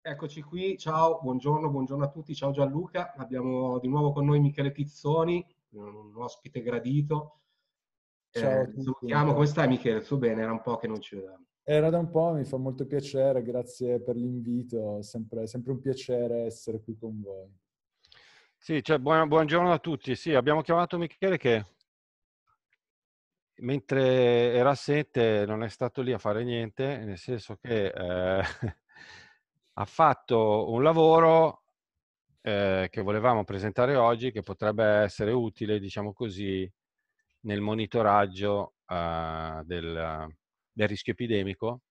Eccoci qui, ciao, buongiorno a tutti, ciao Gianluca, abbiamo di nuovo con noi Michele Tizzoni, un ospite gradito. Ciao a tutti. Salutiamo, come stai Michele? Tutto bene? Era un po' che non ci vedevamo. Era da un po', mi fa molto piacere, grazie per l'invito, sempre un piacere essere qui con voi. Sì, cioè, buongiorno a tutti, sì, abbiamo chiamato Michele che mentre era assente non è stato lì a fare niente, nel senso che... ha fatto un lavoro che volevamo presentare oggi, che potrebbe essere utile, diciamo così, nel monitoraggio del rischio epidemico.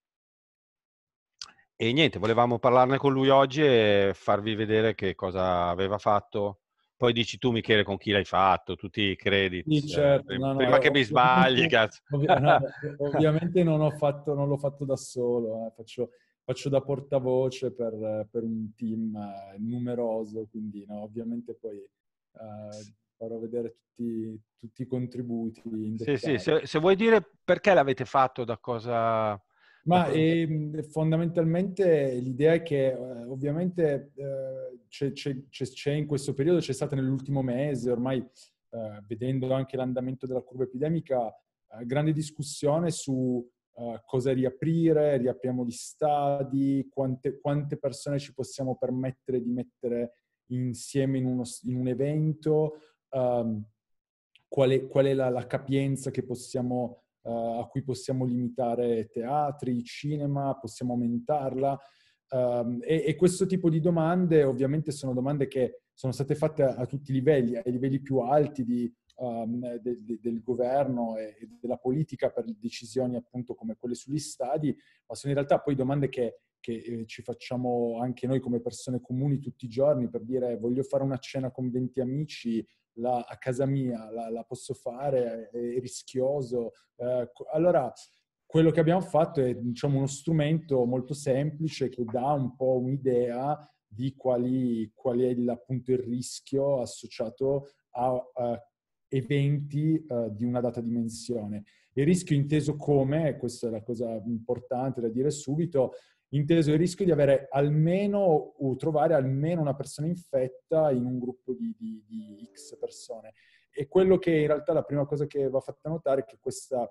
E niente, volevamo parlarne con lui oggi e farvi vedere che cosa aveva fatto. Poi dici tu, Michele, con chi l'hai fatto, tutti i crediti. Sì, certo, prima che mi sbagli, cazzo. Ovviamente non l'ho fatto da solo, Faccio da portavoce per un team numeroso, quindi no, ovviamente poi farò vedere tutti i contributi. Sì, se vuoi dire perché l'avete fatto, da cosa... Ma fondamentalmente l'idea è che ovviamente c'è stata nell'ultimo mese, ormai vedendo anche l'andamento della curva epidemica, grande discussione su... cosa riaprire, riapriamo gli stadi, quante persone ci possiamo permettere di mettere insieme in un evento, qual è la capienza che possiamo, a cui possiamo limitare teatri, cinema, possiamo aumentarla. E questo tipo di domande ovviamente sono domande che sono state fatte a tutti i livelli, ai livelli più alti del governo e della politica per decisioni appunto come quelle sugli stadi, ma sono in realtà poi domande che ci facciamo anche noi come persone comuni tutti i giorni, per dire voglio fare una cena con 20 amici a casa mia, la posso fare? È rischioso? Allora quello che abbiamo fatto è, diciamo, uno strumento molto semplice che dà un po' un'idea di qual è appunto il rischio associato a eventi di una data dimensione. Il rischio inteso come, questa è la cosa importante da dire subito, inteso il rischio di avere almeno o trovare almeno una persona infetta in un gruppo di X persone. E quello che in realtà la prima cosa che va fatta notare è che questo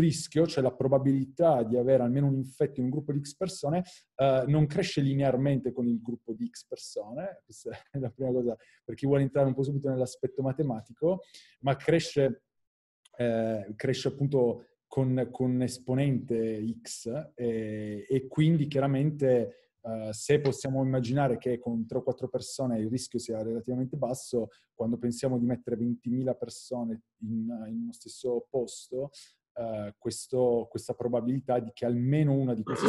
rischio, cioè la probabilità di avere almeno un infetto in un gruppo di X persone, non cresce linearmente con il gruppo di X persone, questa è la prima cosa per chi vuole entrare un po' subito nell'aspetto matematico, ma cresce appunto con esponente X e quindi chiaramente... se possiamo immaginare che con 3 o 4 persone il rischio sia relativamente basso, quando pensiamo di mettere 20.000 persone in uno stesso posto, questa probabilità di che almeno una di queste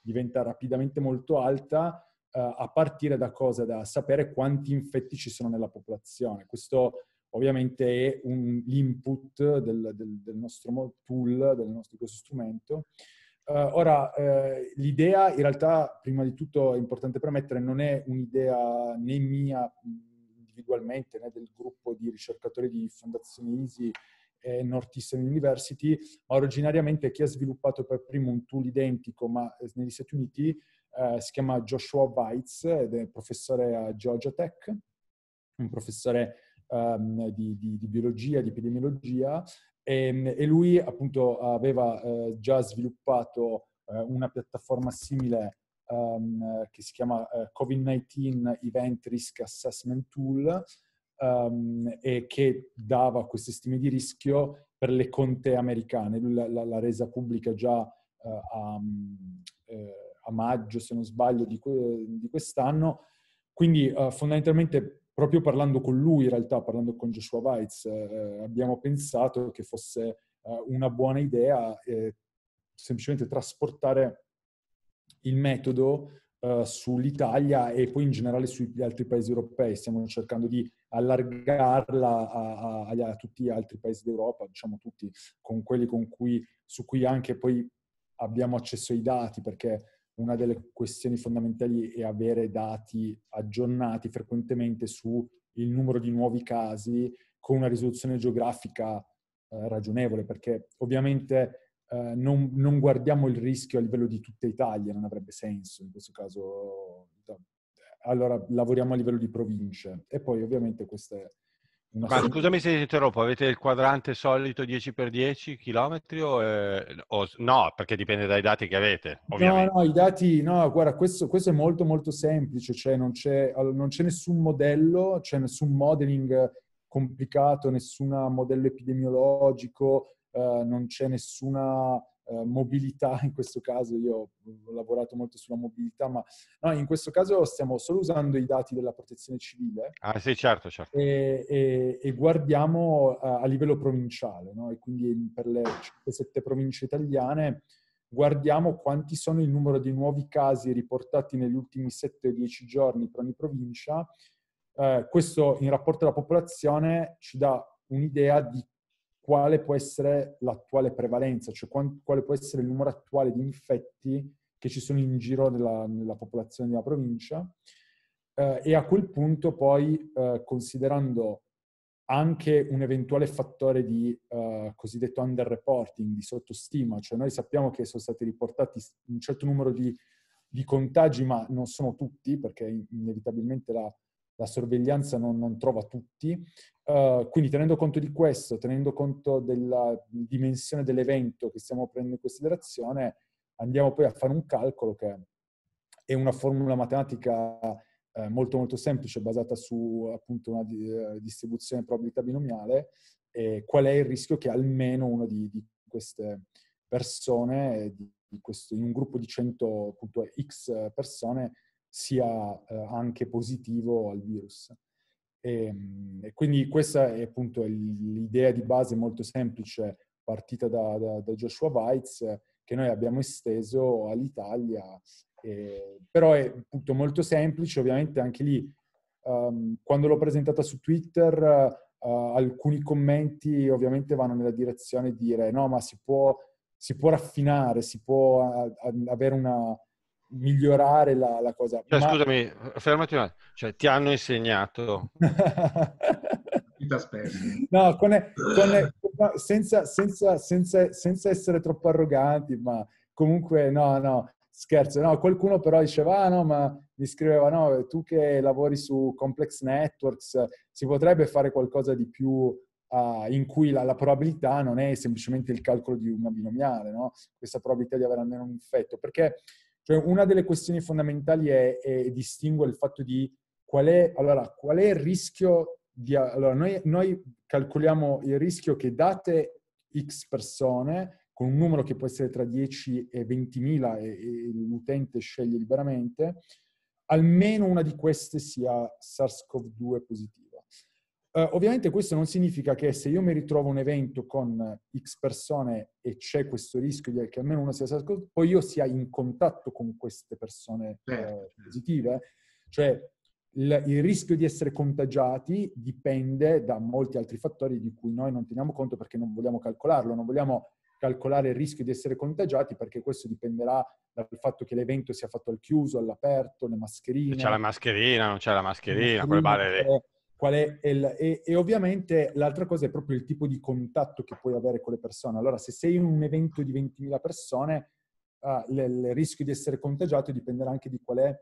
diventa rapidamente molto alta, a partire da cosa? Da sapere quanti infetti ci sono nella popolazione. Questo ovviamente è l'input del nostro tool, questo strumento. L'idea in realtà, prima di tutto è importante premettere, non è un'idea né mia individualmente né del gruppo di ricercatori di Fondazione ISI e Northeastern University, ma originariamente chi ha sviluppato per primo un tool identico ma negli Stati Uniti si chiama Joshua Weitz ed è professore a Georgia Tech, un professore di biologia, di epidemiologia. E lui appunto aveva già sviluppato una piattaforma simile che si chiama COVID-19 Event Risk Assessment Tool e che dava queste stime di rischio per le conte americane. Lui l'ha resa pubblica già a maggio, se non sbaglio, di quest'anno. Quindi fondamentalmente... Proprio parlando con lui, in realtà, parlando con Joshua Weitz, abbiamo pensato che fosse una buona idea semplicemente trasportare il metodo sull'Italia e poi in generale sugli altri paesi europei. Stiamo cercando di allargarla a tutti gli altri paesi d'Europa, diciamo tutti, con quelli su cui anche poi abbiamo accesso ai dati, perché... Una delle questioni fondamentali è avere dati aggiornati frequentemente sul numero di nuovi casi con una risoluzione geografica ragionevole, perché ovviamente non guardiamo il rischio a livello di tutta Italia, non avrebbe senso in questo caso. Allora lavoriamo a livello di province e poi ovviamente queste... Scusami se ti interrompo, avete il quadrante solito 10x10 chilometri o no? Perché dipende dai dati che avete, ovviamente. No, i dati, no, guarda, questo è molto molto semplice, cioè non c'è nessun modello, c'è nessun modeling complicato, nessun modello epidemiologico, non c'è nessuna mobilità, in questo caso io ho lavorato molto sulla mobilità, ma no, in questo caso stiamo solo usando i dati della Protezione Civile. Ah sì, certo, certo. E guardiamo a livello provinciale, no? E quindi per le 7 province italiane guardiamo quanti sono il numero di nuovi casi riportati negli ultimi 7-10 giorni per ogni provincia. Questo in rapporto alla popolazione ci dà un'idea di quale può essere l'attuale prevalenza, cioè quale può essere il numero attuale di infetti che ci sono in giro nella popolazione della provincia, e a quel punto poi, considerando anche un eventuale fattore di cosiddetto underreporting, di sottostima, cioè noi sappiamo che sono stati riportati un certo numero di contagi, ma non sono tutti, perché inevitabilmente la sorveglianza non trova tutti, quindi tenendo conto di questo, tenendo conto della dimensione dell'evento che stiamo prendendo in considerazione, andiamo poi a fare un calcolo che è una formula matematica molto molto semplice, basata su appunto una distribuzione probabilità binomiale, e qual è il rischio che almeno uno di queste persone, in un gruppo di 100 appunto X persone, sia anche positivo al virus. E quindi questa è appunto l'idea di base molto semplice partita da Joshua Weitz, che noi abbiamo esteso all'Italia, però è appunto molto semplice. Ovviamente anche lì, quando l'ho presentata su Twitter, alcuni commenti ovviamente vanno nella direzione di dire no, ma si può raffinare, si può avere una... migliorare la cosa. Cioè, ma... Scusami, fermati un attimo. Cioè, ti hanno insegnato. No, senza essere troppo arroganti, ma comunque no, scherzo. No, qualcuno però diceva, no, ma mi scriveva, no, tu che lavori su complex networks, si potrebbe fare qualcosa di più in cui la probabilità non è semplicemente il calcolo di una binomiale, no? Questa probabilità di avere almeno un infetto, perché... Cioè, una delle questioni fondamentali è distinguere il fatto di qual è il rischio di... Allora, noi calcoliamo il rischio che date X persone, con un numero che può essere tra 10 e 20.000 e l'utente sceglie liberamente, almeno una di queste sia SARS-CoV-2 positiva. Ovviamente questo non significa che se io mi ritrovo un evento con X persone e c'è questo rischio di che almeno uno sia SARS-CoV-2, poi io sia in contatto con queste persone positive. Cioè il rischio di essere contagiati dipende da molti altri fattori di cui noi non teniamo conto perché non vogliamo calcolarlo, non vogliamo calcolare il rischio di essere contagiati perché questo dipenderà dal fatto che l'evento sia fatto al chiuso, all'aperto, le mascherine. C'è la mascherina, non c'è la mascherina, quelle barre... Qual è e ovviamente l'altra cosa è proprio il tipo di contatto che puoi avere con le persone. Allora, se sei in un evento di 20.000 persone, il rischio di essere contagiato dipenderà anche di qual è,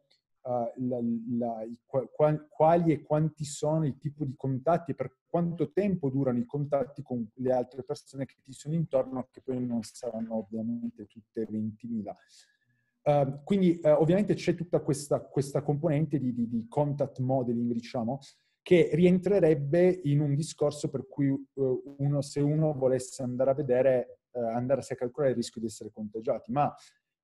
quali e quanti sono il tipo di contatti e per quanto tempo durano i contatti con le altre persone che ti sono intorno, che poi non saranno ovviamente tutte 20.000. Quindi ovviamente c'è tutta questa componente di contact modeling, diciamo, che rientrerebbe in un discorso per cui se uno volesse andare a vedere, andarsi a calcolare il rischio di essere contagiati, ma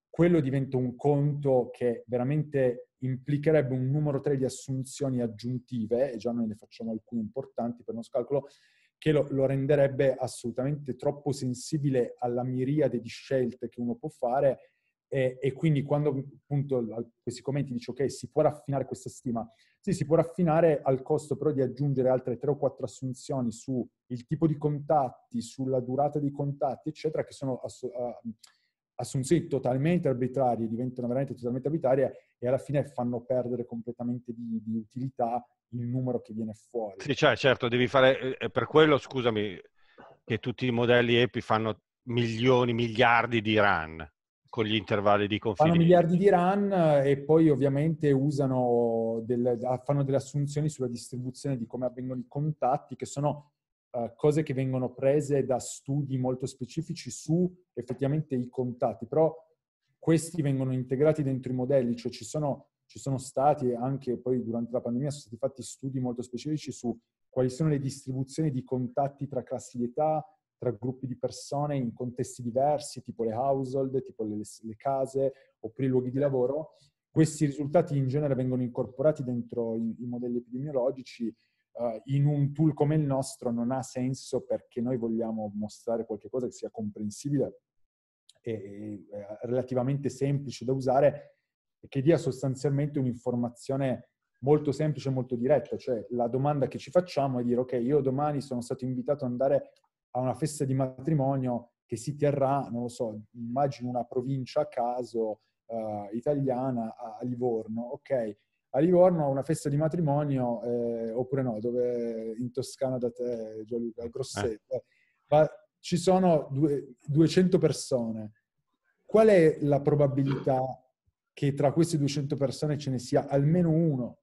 quello diventa un conto che veramente implicherebbe un numero 3 di assunzioni aggiuntive, e già noi ne facciamo alcune importanti per il nostro calcolo, che lo renderebbe assolutamente troppo sensibile alla miriade di scelte che uno può fare, e quindi quando appunto questi commenti dice ok, si può raffinare questa stima, sì, si può raffinare al costo però di aggiungere altre 3 o 4 assunzioni sul tipo di contatti, sulla durata dei contatti eccetera, che sono assunzioni totalmente arbitrarie, diventano veramente totalmente arbitrarie e alla fine fanno perdere completamente di utilità il numero che viene fuori. Sì, cioè, certo, devi fare per quello, scusami, che tutti i modelli EPI fanno milioni, miliardi di RAN con gli intervalli di confine. Fanno miliardi di RAN e poi ovviamente usano fanno delle assunzioni sulla distribuzione di come avvengono i contatti, che sono cose che vengono prese da studi molto specifici su effettivamente i contatti, però questi vengono integrati dentro i modelli, cioè ci sono stati anche poi durante la pandemia sono stati fatti studi molto specifici su quali sono le distribuzioni di contatti tra classi di età, tra gruppi di persone in contesti diversi, tipo le household, tipo le case, oppure i luoghi di lavoro. Questi risultati in genere vengono incorporati dentro i modelli epidemiologici. In un tool come il nostro non ha senso, perché noi vogliamo mostrare qualcosa che sia comprensibile e relativamente semplice da usare e che dia sostanzialmente un'informazione molto semplice e molto diretta. Cioè la domanda che ci facciamo è dire: ok, io domani sono stato invitato ad andare a una festa di matrimonio che si terrà, non lo so, immagino una provincia a caso italiana, a Livorno. Ok, a Livorno una festa di matrimonio, oppure no, dove in Toscana da te, Gianluca, a Grosseto. Ma ci sono 200 persone. Qual è la probabilità che tra queste 200 persone ce ne sia almeno uno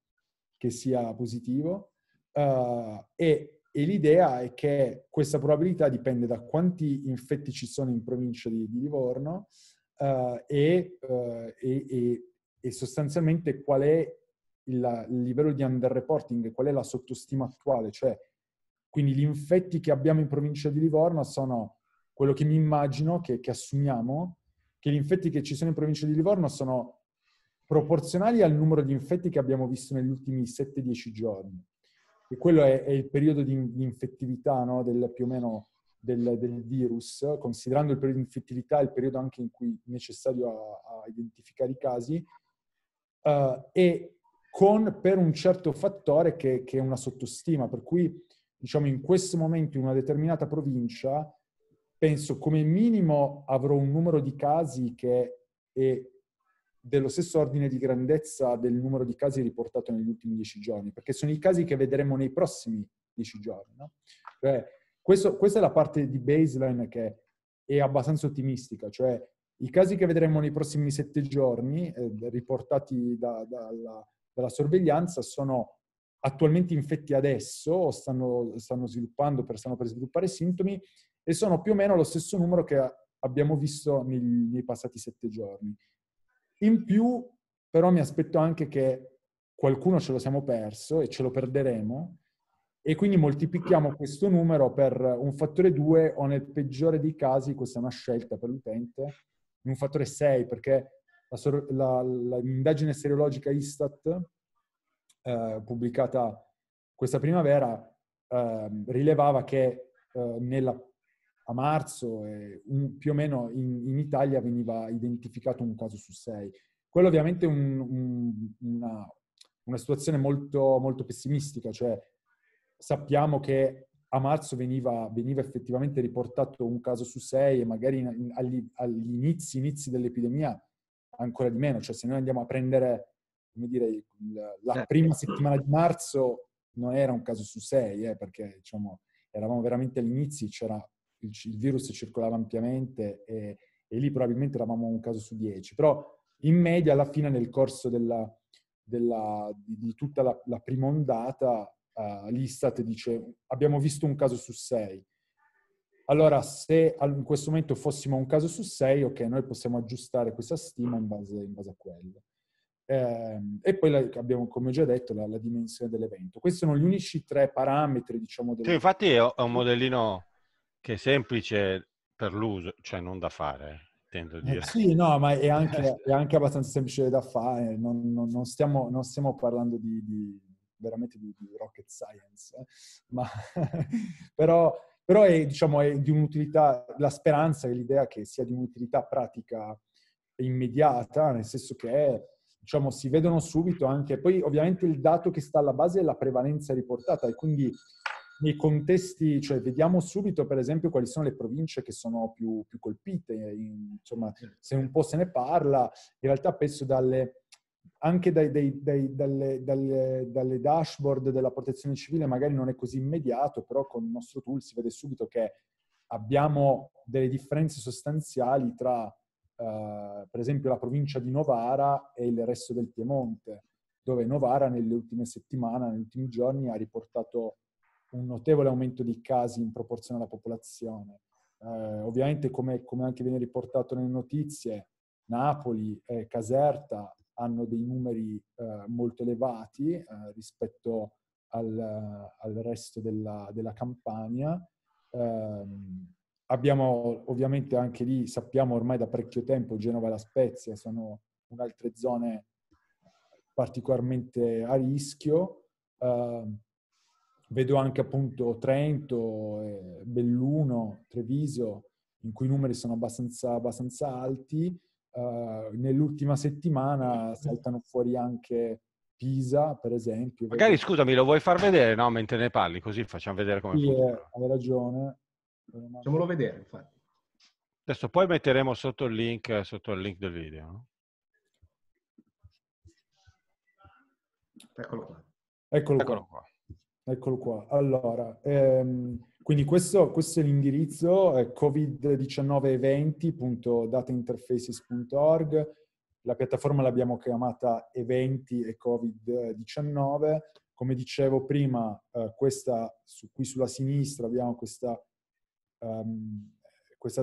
che sia positivo? E l'idea è che questa probabilità dipende da quanti infetti ci sono in provincia di Livorno e sostanzialmente qual è il livello di underreporting, qual è la sottostima attuale. Cioè, quindi gli infetti che abbiamo in provincia di Livorno sono quello che mi immagino, che assumiamo, che gli infetti che ci sono in provincia di Livorno sono proporzionali al numero di infetti che abbiamo visto negli ultimi 7-10 giorni. E quello è il periodo di infettività, no? Più o meno del virus, considerando il periodo di infettività, il periodo anche in cui è necessario a identificare i casi, e per un certo fattore che è una sottostima. Per cui, diciamo, in questo momento in una determinata provincia, penso come minimo avrò un numero di casi che è dello stesso ordine di grandezza del numero di casi riportato negli ultimi 10 giorni, perché sono i casi che vedremo nei prossimi 10 giorni. No? Cioè, questa è la parte di baseline che è abbastanza ottimistica, cioè i casi che vedremo nei prossimi 7 giorni riportati dalla sorveglianza sono attualmente infetti adesso o stanno per sviluppare sintomi, e sono più o meno lo stesso numero che abbiamo visto nei passati 7 giorni. In più, però, mi aspetto anche che qualcuno ce lo siamo perso e ce lo perderemo, e quindi moltiplichiamo questo numero per un fattore 2 o, nel peggiore dei casi, questa è una scelta per l'utente, un fattore 6, perché l'indagine sierologica Istat, pubblicata questa primavera, rilevava che a marzo più o meno in Italia veniva identificato un caso su 6. Quello ovviamente è una situazione molto, molto pessimistica. Cioè, sappiamo che a marzo veniva effettivamente riportato un caso su 6 e magari agli inizi dell'epidemia ancora di meno. Cioè, se noi andiamo a prendere, come dire, la prima settimana di marzo non era un caso su 6, perché, diciamo, eravamo veramente all'inizio, c'era il virus circolava ampiamente e lì probabilmente eravamo un caso su 10. Però in media, alla fine, nel corso di tutta la prima ondata, l'Istat dice: abbiamo visto un caso su 6. Allora, se in questo momento fossimo un caso su 6, ok, noi possiamo aggiustare questa stima in base a quello. E poi abbiamo, come ho già detto, la dimensione dell'evento. Questi sono gli unici 3 parametri, diciamo. Sì, infatti è un modellino che è semplice per l'uso, cioè non da fare, intendo dire. Sì, no, ma è anche abbastanza semplice da fare, non stiamo parlando veramente di rocket science, ma però è, diciamo, è di un'utilità, la speranza è l'idea che sia di un'utilità pratica immediata, nel senso che, diciamo, si vedono subito anche, poi ovviamente il dato che sta alla base è la prevalenza riportata, e quindi nei contesti, cioè vediamo subito per esempio quali sono le province che sono più colpite, insomma, se un po' se ne parla, in realtà penso dalle dashboard della Protezione Civile magari non è così immediato, però con il nostro tool si vede subito che abbiamo delle differenze sostanziali tra, per esempio, la provincia di Novara e il resto del Piemonte, dove Novara nelle ultime settimane, negli ultimi giorni, ha riportato un notevole aumento di casi in proporzione alla popolazione. Ovviamente, come anche viene riportato nelle notizie, Napoli e Caserta hanno dei numeri molto elevati rispetto al resto della Campania. Abbiamo ovviamente anche lì, sappiamo ormai da parecchio tempo, Genova e La Spezia sono altre zone particolarmente a rischio. Vedo anche appunto Trento, Belluno, Treviso, in cui i numeri sono abbastanza alti. Nell'ultima settimana saltano fuori anche Pisa, per esempio. Magari, scusami, lo vuoi far vedere, no? Mentre ne parli, così facciamo vedere come funziona. Hai ragione. Facciamolo vedere, infatti. Adesso poi metteremo sotto il link del video, no? Eccolo qua. Eccolo qua. Allora, quindi questo è l'indirizzo covid19eventi.datainterfaces.org. La piattaforma l'abbiamo chiamata Eventi e Covid-19. Come dicevo prima, questa qui sulla sinistra abbiamo questa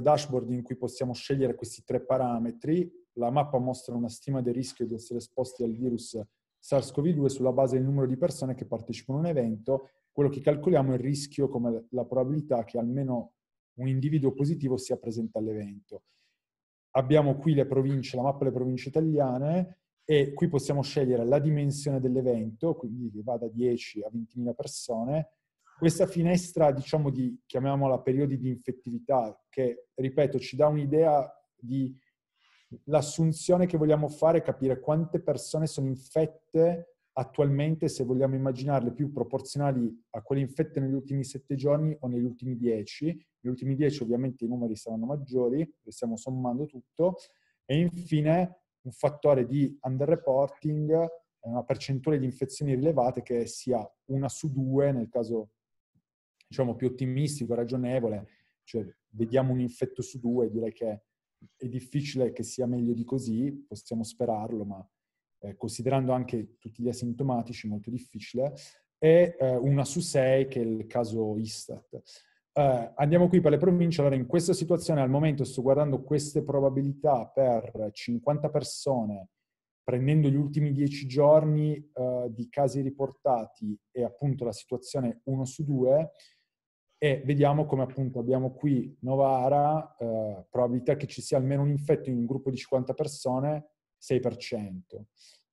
dashboard in cui possiamo scegliere questi tre parametri. La mappa mostra una stima del rischio di essere esposti al virus SARS-CoV-2 sulla base del numero di persone che partecipano a un evento. Quello che calcoliamo è il rischio come la probabilità che almeno un individuo positivo sia presente all'evento. Abbiamo qui le province, la mappa delle province italiane, e qui possiamo scegliere la dimensione dell'evento, quindi che va da 10 a 20.000 persone. Questa finestra, diciamo, chiamiamola periodi di infettività, che, ripeto, ci dà un'idea di l'assunzione che vogliamo fare, capire quante persone sono infette attualmente, se vogliamo immaginarle più proporzionali a quelle infette negli ultimi 7 giorni o negli ultimi 10. Negli ultimi 10 ovviamente i numeri saranno maggiori, le stiamo sommando tutto. E infine un fattore di underreporting, una percentuale di infezioni rilevate che sia 1 su 2, nel caso, diciamo, più ottimistico, ragionevole, cioè vediamo un infetto su 2, direi che è difficile che sia meglio di così, possiamo sperarlo, ma considerando anche tutti gli asintomatici, molto difficile, e 1 su 6 che è il caso Istat. Andiamo qui per le province. Allora, in questa situazione al momento sto guardando queste probabilità per 50 persone, prendendo gli ultimi 10 giorni di casi riportati e appunto la situazione 1 su 2, e vediamo come appunto abbiamo qui Novara, probabilità che ci sia almeno un infetto in un gruppo di 50 persone, 6%.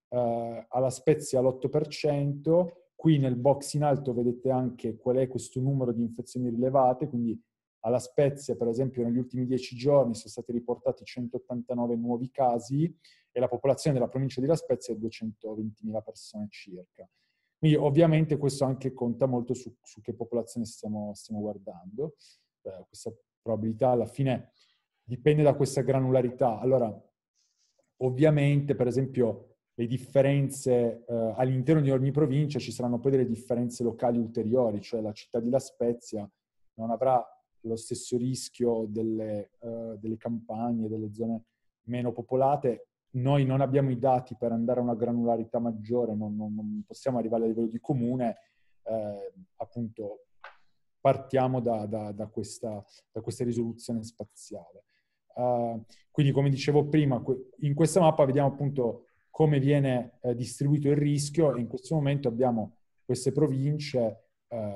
Alla Spezia l'8%. Qui nel box in alto vedete anche qual è questo numero di infezioni rilevate, quindi alla Spezia, per esempio, negli ultimi 10 giorni sono stati riportati 189 nuovi casi e la popolazione della provincia di La Spezia è 220.000 persone circa. Quindi ovviamente questo anche conta molto su che popolazione stiamo guardando. Questa probabilità alla fine dipende da questa granularità. Allora, ovviamente, per esempio, le differenze all'interno di ogni provincia ci saranno poi delle differenze locali ulteriori, cioè la città di La Spezia non avrà lo stesso rischio delle campagne, delle zone meno popolate. Noi non abbiamo i dati per andare a una granularità maggiore, non possiamo arrivare a livello di comune, appunto partiamo da questa risoluzione spaziale. Quindi, come dicevo prima, in questa mappa vediamo appunto come viene distribuito il rischio, e in questo momento abbiamo queste province,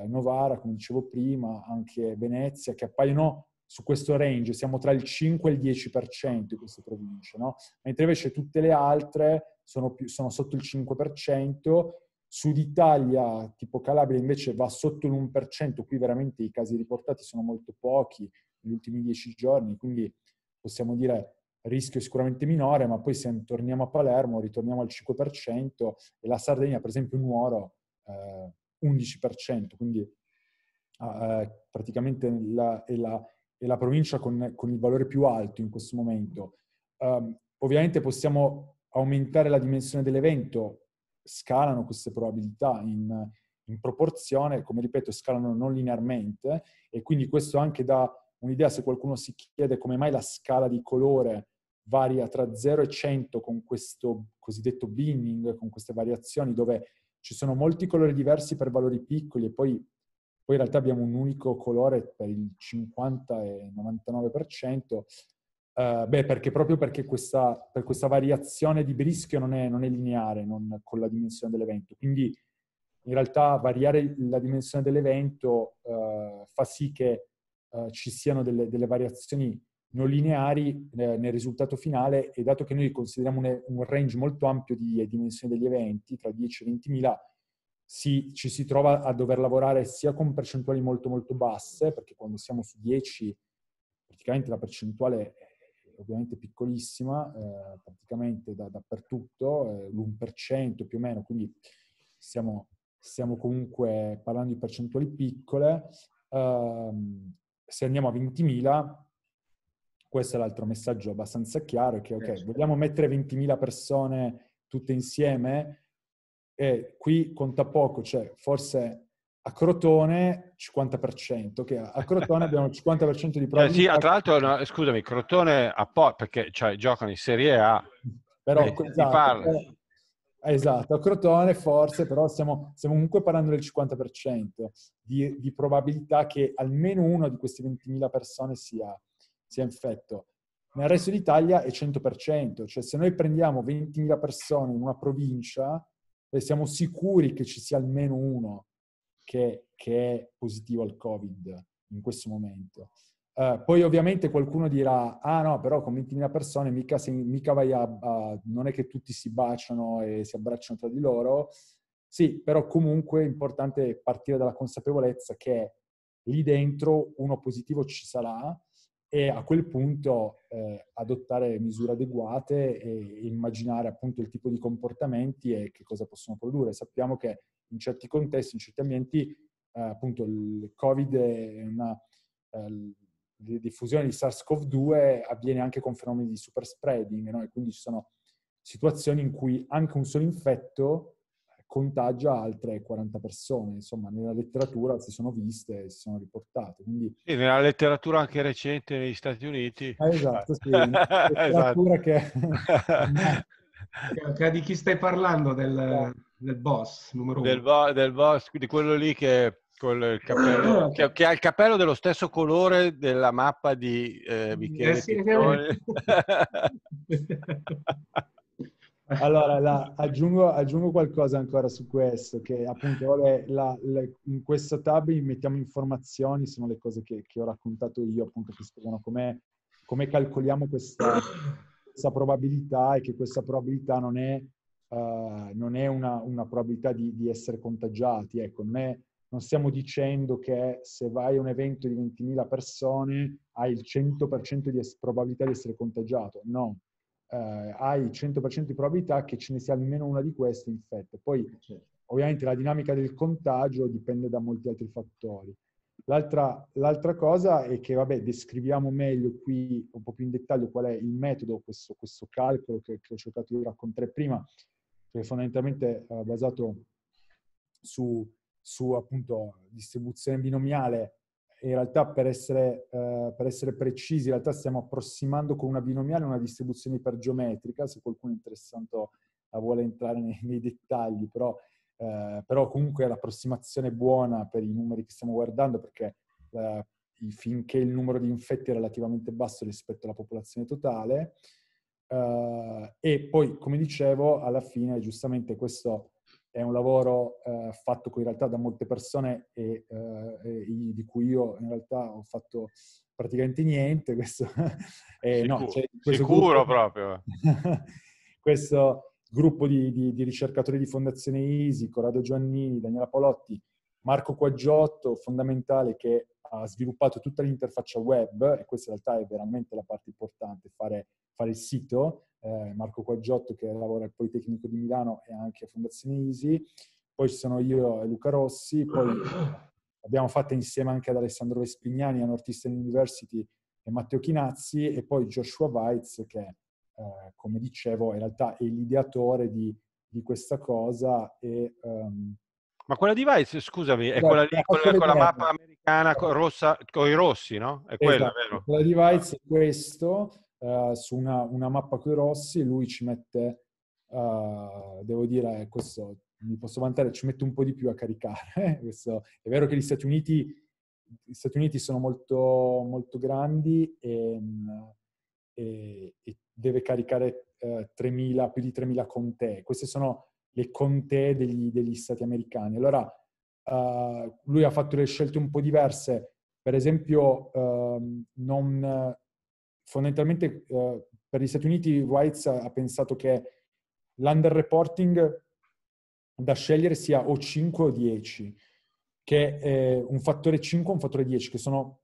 Novara, come dicevo prima, anche Venezia, che appaiono su questo range, siamo tra il 5 e il 10% di queste province, no? Mentre invece tutte le altre sono sotto il 5%, Sud Italia, tipo Calabria, invece va sotto l'1%, qui veramente i casi riportati sono molto pochi negli ultimi 10 giorni, quindi possiamo dire rischio sicuramente minore, ma poi se torniamo a Palermo ritorniamo al 5%, e la Sardegna, per esempio Nuoro, 11%, quindi praticamente è la provincia con il valore più alto in questo momento. Ovviamente possiamo aumentare la dimensione dell'evento, scalano queste probabilità in proporzione, come ripeto scalano non linearmente, e quindi questo anche dà un'idea se qualcuno si chiede come mai la scala di colore varia tra 0 e 100 con questo cosiddetto binning, con queste variazioni dove ci sono molti colori diversi per valori piccoli e poi in realtà abbiamo un unico colore per il 50 e 99%, perché per questa variazione di Birischio non è lineare con la dimensione dell'evento. Quindi in realtà variare la dimensione dell'evento fa sì che ci siano delle variazioni non lineari nel risultato finale, e dato che noi consideriamo un range molto ampio di dimensioni degli eventi, tra 10 e 20.000, ci si trova a dover lavorare sia con percentuali molto molto basse, perché quando siamo su 10 praticamente la percentuale è ovviamente piccolissima, praticamente dappertutto, l'1% più o meno, quindi stiamo comunque parlando di percentuali piccole. Se andiamo a 20.000, questo è l'altro messaggio abbastanza chiaro, è che ok, vogliamo mettere 20.000 persone tutte insieme, e qui conta poco, cioè forse a Crotone 50%, che a Crotone abbiamo il 50% di probabilità. Sì, tra l'altro, no, scusami, Crotone perché cioè, giocano in Serie A, però esatto, a Crotone forse, però stiamo comunque parlando del 50% di probabilità che almeno uno di queste 20.000 persone sia infetto. Nel resto d'Italia è 100%, cioè se noi prendiamo 20.000 persone in una provincia, siamo sicuri che ci sia almeno uno che è positivo al Covid in questo momento. Poi ovviamente qualcuno dirà, ah no, però con 20.000 persone mica vai non è che tutti si baciano e si abbracciano tra di loro. Sì, però comunque è importante partire dalla consapevolezza che lì dentro uno positivo ci sarà, e a quel punto adottare misure adeguate e immaginare appunto il tipo di comportamenti e che cosa possono produrre. Sappiamo che in certi contesti, in certi ambienti, appunto il Covid è la diffusione di SARS-CoV-2 avviene anche con fenomeni di super spreading, no? E quindi ci sono situazioni in cui anche un solo infetto contagia altre 40 persone, insomma, nella letteratura si sono viste e si sono riportate. Quindi... Sì, nella letteratura anche recente negli Stati Uniti. Esatto, sì. Letteratura esatto. Che... Di chi stai parlando? Del boss, numero uno. Del boss, di quello lì che... Il cappello, che ha il cappello dello stesso colore della mappa di Michele Tizzoni. Allora, aggiungo qualcosa ancora su questo, che appunto vabbè, in questa tab mettiamo informazioni, sono le cose che ho raccontato io, appunto, che spiegano come calcoliamo questa probabilità, e che questa probabilità non è una probabilità di essere contagiati, ecco, non stiamo dicendo che se vai a un evento di 20.000 persone hai il 100% di probabilità di essere contagiato. No, hai il 100% di probabilità che ce ne sia almeno una di queste infette. Poi, ovviamente, la dinamica del contagio dipende da molti altri fattori. L'altra cosa è che, vabbè, descriviamo meglio qui, un po' più in dettaglio, qual è il metodo, questo calcolo che ho cercato di raccontare prima, che è fondamentalmente basato su appunto distribuzione binomiale. In realtà per essere precisi, in realtà stiamo approssimando con una binomiale una distribuzione ipergeometrica, se qualcuno è interessato vuole entrare nei dettagli, però comunque l'approssimazione è buona per i numeri che stiamo guardando, perché finché il numero di infetti è relativamente basso rispetto alla popolazione totale, e poi, come dicevo, alla fine giustamente questo è un lavoro fatto in realtà da molte persone e di cui io in realtà ho fatto praticamente niente. Questo, sicuro gruppo, proprio. Questo gruppo di ricercatori di Fondazione ISI, Corrado Giannini, Daniela Palotti, Marco Quaggiotto, fondamentale, che ha sviluppato tutta l'interfaccia web, e questa in realtà è veramente la parte importante, fare il sito. Marco Quaggiotto, che lavora al Politecnico di Milano e anche a Fondazione ISI, poi ci sono io e Luca Rossi, poi abbiamo fatto insieme anche ad Alessandro Vespignani a Northeastern University e Matteo Chinazzi, e poi Joshua Weitz, che come dicevo in realtà è l'ideatore di questa cosa, e Ma quella di Weitz, scusami, è quella lì con la mappa americana rossa, con i rossi, no? È quella, esatto, vero? Quella di Weitz è questo, su una mappa con i rossi, lui ci mette, devo dire, questo mi posso vantare, ci mette un po' di più a caricare. Questo, è vero che gli Stati Uniti sono molto, molto grandi e deve caricare più di 3.000 contee. Queste sono le contee degli stati americani. Allora, lui ha fatto delle scelte un po' diverse. Per esempio, fondamentalmente per gli Stati Uniti Weitz ha pensato che l'underreporting da scegliere sia o 5 o 10, che è un fattore 5 o un fattore 10, che sono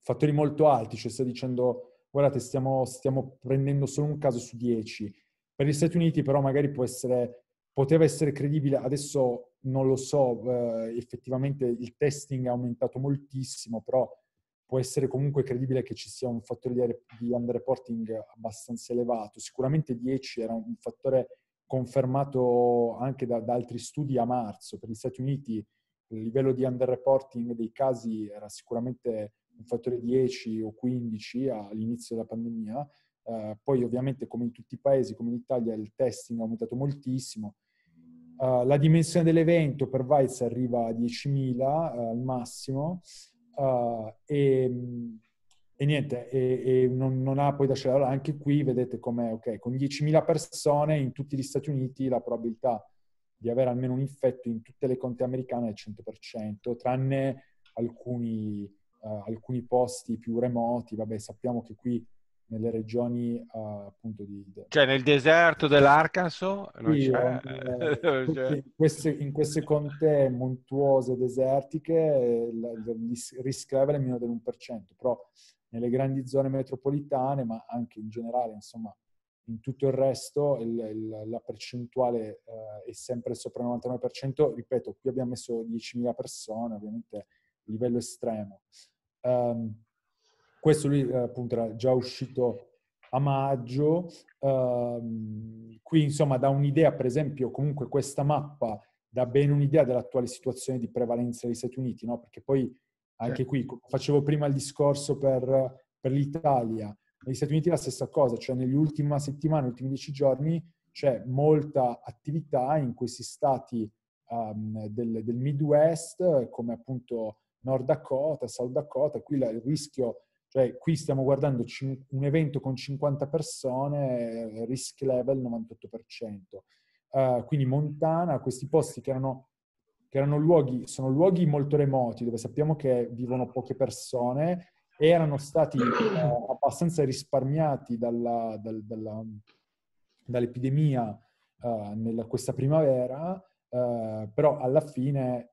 fattori molto alti. Cioè sta dicendo, guardate, stiamo prendendo solo un caso su 10. Per gli Stati Uniti però magari poteva essere credibile, adesso non lo so, effettivamente il testing è aumentato moltissimo, però può essere comunque credibile che ci sia un fattore di underreporting abbastanza elevato. Sicuramente 10 era un fattore confermato anche da altri studi a marzo. Per gli Stati Uniti il livello di underreporting dei casi era sicuramente un fattore 10 o 15 all'inizio della pandemia. Poi ovviamente, come in tutti i paesi, come in Italia, il testing è aumentato moltissimo. La dimensione dell'evento per Weitz arriva a 10.000 al massimo e non ha poi da scegliere. Allora, anche qui vedete com'è, okay, con 10.000 persone in tutti gli Stati Uniti la probabilità di avere almeno un infetto in tutte le contee americane è del 100%, tranne alcuni posti più remoti. Vabbè, sappiamo che qui nelle regioni appunto cioè nel deserto dell'Arkansas non c'è. In queste contee montuose, desertiche, il rischio level è meno dell'1%, però nelle grandi zone metropolitane, ma anche in generale, insomma, in tutto il resto la percentuale è sempre sopra il 99%. Ripeto, qui abbiamo messo 10.000 persone, ovviamente livello estremo. Questo lui appunto era già uscito a maggio. Qui insomma dà un'idea, per esempio, comunque questa mappa dà bene un'idea dell'attuale situazione di prevalenza degli Stati Uniti, no? Perché poi anche qui, facevo prima il discorso per l'Italia, negli Stati Uniti è la stessa cosa, cioè nell'ultima settimana, negli ultimi 10 giorni c'è molta attività in questi stati del Midwest, come appunto North Dakota, South Dakota. Qui il rischio, cioè qui stiamo guardando un evento con 50 persone, risk level 98%. Quindi Montana, questi posti che erano luoghi, sono luoghi molto remoti, dove sappiamo che vivono poche persone, e erano stati abbastanza risparmiati dall'epidemia questa primavera, però alla fine,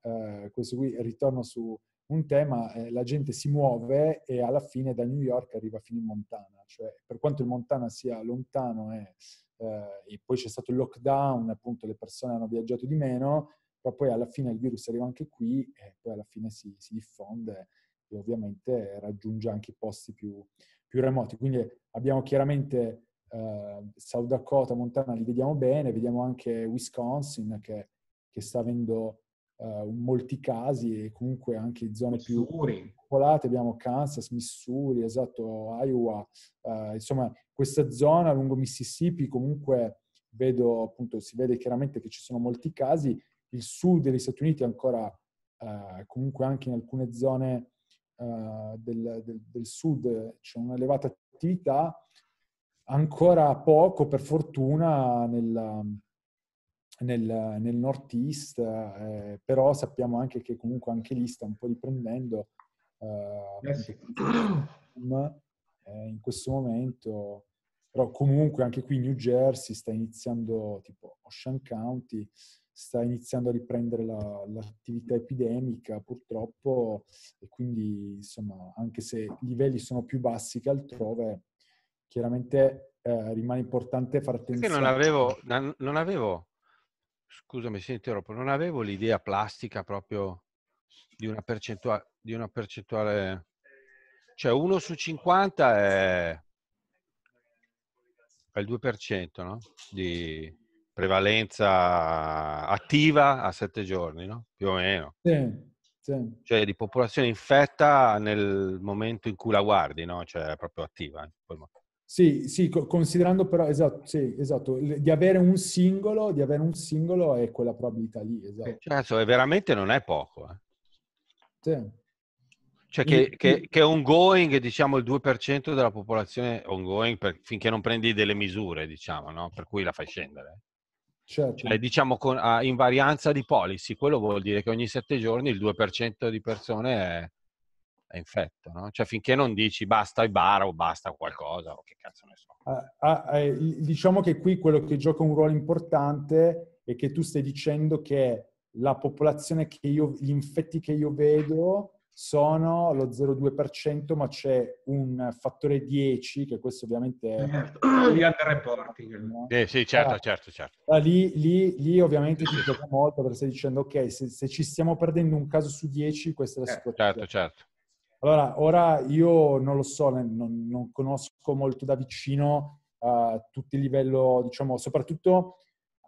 questo qui, ritorno su un tema, la gente si muove e alla fine da New York arriva fino in Montana. Cioè, per quanto il Montana sia lontano e poi c'è stato il lockdown, appunto le persone hanno viaggiato di meno, però poi alla fine il virus arriva anche qui e poi alla fine si diffonde e ovviamente raggiunge anche i posti più remoti. Quindi abbiamo chiaramente South Dakota, Montana, li vediamo bene, vediamo anche Wisconsin che sta avendo molti casi, e comunque anche zone più popolate. Abbiamo Kansas, Missouri, esatto, Iowa, insomma questa zona lungo Mississippi comunque si vede chiaramente che ci sono molti casi. Il sud degli Stati Uniti ancora, comunque anche in alcune zone del sud c'è un'elevata attività, ancora poco per fortuna nel Northeast, però sappiamo anche che comunque anche lì sta un po' riprendendo in questo momento. Però comunque anche qui New Jersey sta iniziando, tipo Ocean County, sta iniziando a riprendere l'attività epidemica purtroppo, e quindi insomma anche se i livelli sono più bassi che altrove, chiaramente rimane importante fare attenzione. Perché non avevo scusami se interrompo, non avevo l'idea plastica proprio di una percentuale, cioè 1 su 50 è il 2%, no? prevalenza attiva a 7 giorni, no? Più o meno. Sì. Sì. Cioè di popolazione infetta nel momento in cui la guardi, no? Cioè è proprio attiva. Sì, sì, considerando però, esatto, sì, esatto, di avere un singolo è quella probabilità lì, esatto. Cioè, veramente non è poco, eh. Sì. Cioè che ongoing, diciamo, il 2% della popolazione ongoing, finché non prendi delle misure, diciamo, no? Per cui la fai scendere. Certo. Cioè, diciamo, in varianza di policy, quello vuol dire che ogni 7 giorni il 2% di persone è infetto, no? Cioè finché non dici basta i bar o basta qualcosa o che cazzo ne so. Diciamo che qui quello che gioca un ruolo importante è che tu stai dicendo che la popolazione che io, gli infetti che io vedo sono lo 0,2%, ma c'è un fattore 10, che questo ovviamente è... Lì underreporting. No? Sì, certo, certo, certo. Lì ovviamente ci gioca molto, perché stai dicendo, ok, se ci stiamo perdendo un caso su 10, questa è la situazione. Certo, certo. Allora, ora io non lo so, non conosco molto da vicino tutto il livello, diciamo, soprattutto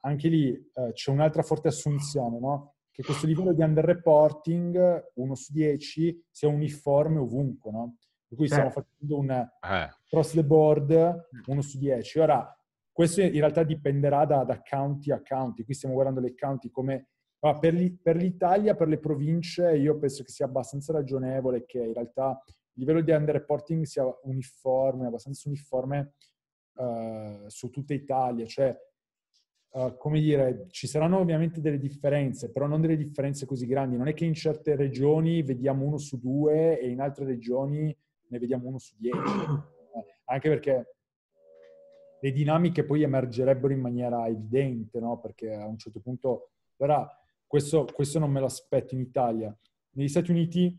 anche lì c'è un'altra forte assunzione, no? Che questo livello di underreporting, 1 su 10, sia uniforme ovunque, no? Per cui stiamo facendo un cross the board, 1 su 10. Ora, questo in realtà dipenderà da county a county. Qui stiamo guardando le county come... per l'Italia, per le province, io penso che sia abbastanza ragionevole che in realtà il livello di underreporting sia uniforme, abbastanza uniforme su tutta Italia. Cioè, come dire, ci saranno ovviamente delle differenze, però non delle differenze così grandi. Non è che in certe regioni vediamo 1 su 2 e in altre regioni ne vediamo 1 su 10. Anche perché le dinamiche poi emergerebbero in maniera evidente, no? Perché a un certo punto... Allora, questo non me lo aspetto in Italia. Negli Stati Uniti,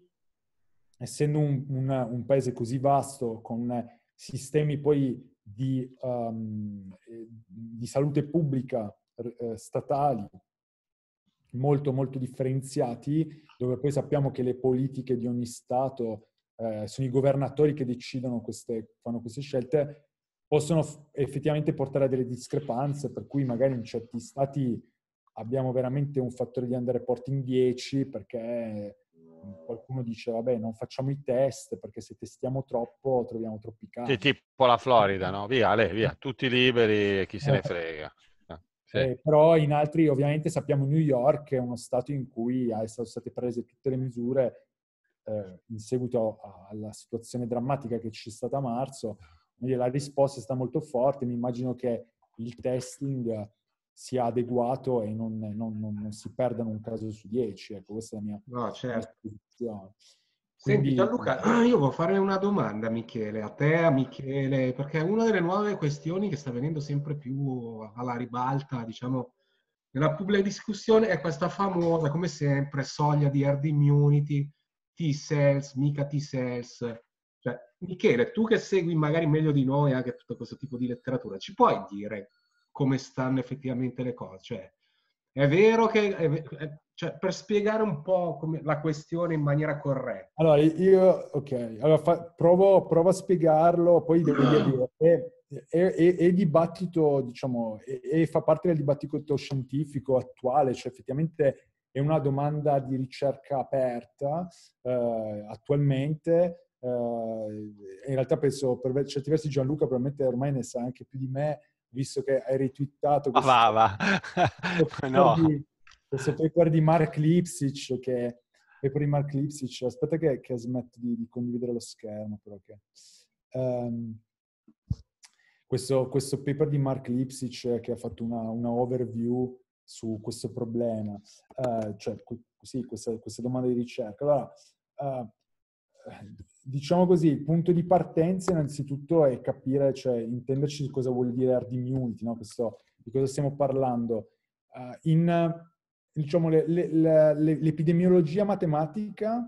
essendo un paese così vasto, con sistemi poi di salute pubblica statali molto, molto differenziati, dove poi sappiamo che le politiche di ogni Stato, sono i governatori che decidono fanno queste scelte, possono effettivamente portare a delle discrepanze, per cui magari in certi Stati... abbiamo veramente un fattore di underreporting 10 perché qualcuno dice vabbè non facciamo i test perché se testiamo troppo troviamo troppi casi. Sì, tipo la Florida, no? Via, via, tutti liberi e chi se ne frega. Sì. Però in altri, ovviamente sappiamo, New York è uno stato in cui sono state prese tutte le misure in seguito alla situazione drammatica che c'è stata a marzo. Quindi la risposta è stata molto forte, mi immagino che il testing... sia adeguato e non si perdano un caso su 10. Ecco, questa è la mia posizione. Senti Gianluca, io voglio fare una domanda a Michele, perché è una delle nuove questioni che sta venendo sempre più alla ribalta, diciamo, nella pubblica discussione, è questa famosa, come sempre, soglia di herd immunity, T-cells, mica T-cells. Cioè, Michele, tu che segui magari meglio di noi anche tutto questo tipo di letteratura, ci puoi dire come stanno effettivamente le cose? Cioè, è vero che... cioè, per spiegare un po' come la questione in maniera corretta. Allora, provo a spiegarlo, poi devo dire è dibattito, diciamo, e fa parte del dibattito scientifico attuale, cioè effettivamente è una domanda di ricerca aperta attualmente. In realtà penso, per certi versi, Gianluca probabilmente ormai ne sa anche più di me, visto che hai retweetato questo paper di Mark Lipsic, aspetta che smetto di condividere lo schermo, però che questo paper di Mark Lipsic che ha fatto una overview su questo problema, questa domanda di ricerca. Allora, diciamo così, il punto di partenza innanzitutto è capire, cioè intenderci di cosa vuol dire herd immunity, no? Di cosa stiamo parlando. Diciamo, l'epidemiologia matematica,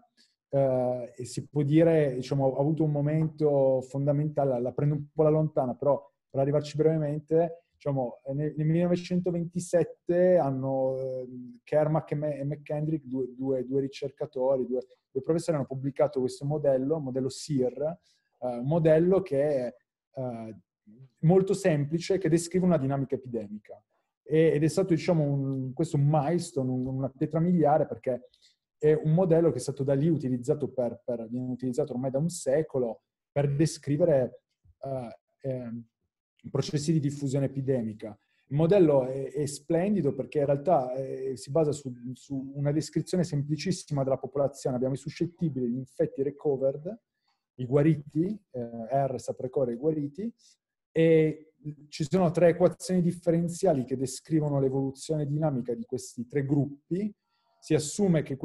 e si può dire, diciamo, ha avuto un momento fondamentale, la prendo un po' alla lontana, però per arrivarci brevemente, diciamo, nel 1927 hanno Kermack e McKendrick, due ricercatori, due professori, hanno pubblicato questo modello SIR, un modello che è molto semplice, che descrive una dinamica epidemica. ed è stato, diciamo, questo un milestone, una pietra miliare, perché è un modello che è stato da lì utilizzato viene utilizzato ormai da un secolo per descrivere processi di diffusione epidemica. Il modello è splendido perché in realtà si basa su una descrizione semplicissima della popolazione. Abbiamo i suscettibili, gli infetti recovered, i guariti, R sta per core, i guariti, e ci sono tre equazioni differenziali che descrivono l'evoluzione dinamica di questi tre gruppi. Si assume che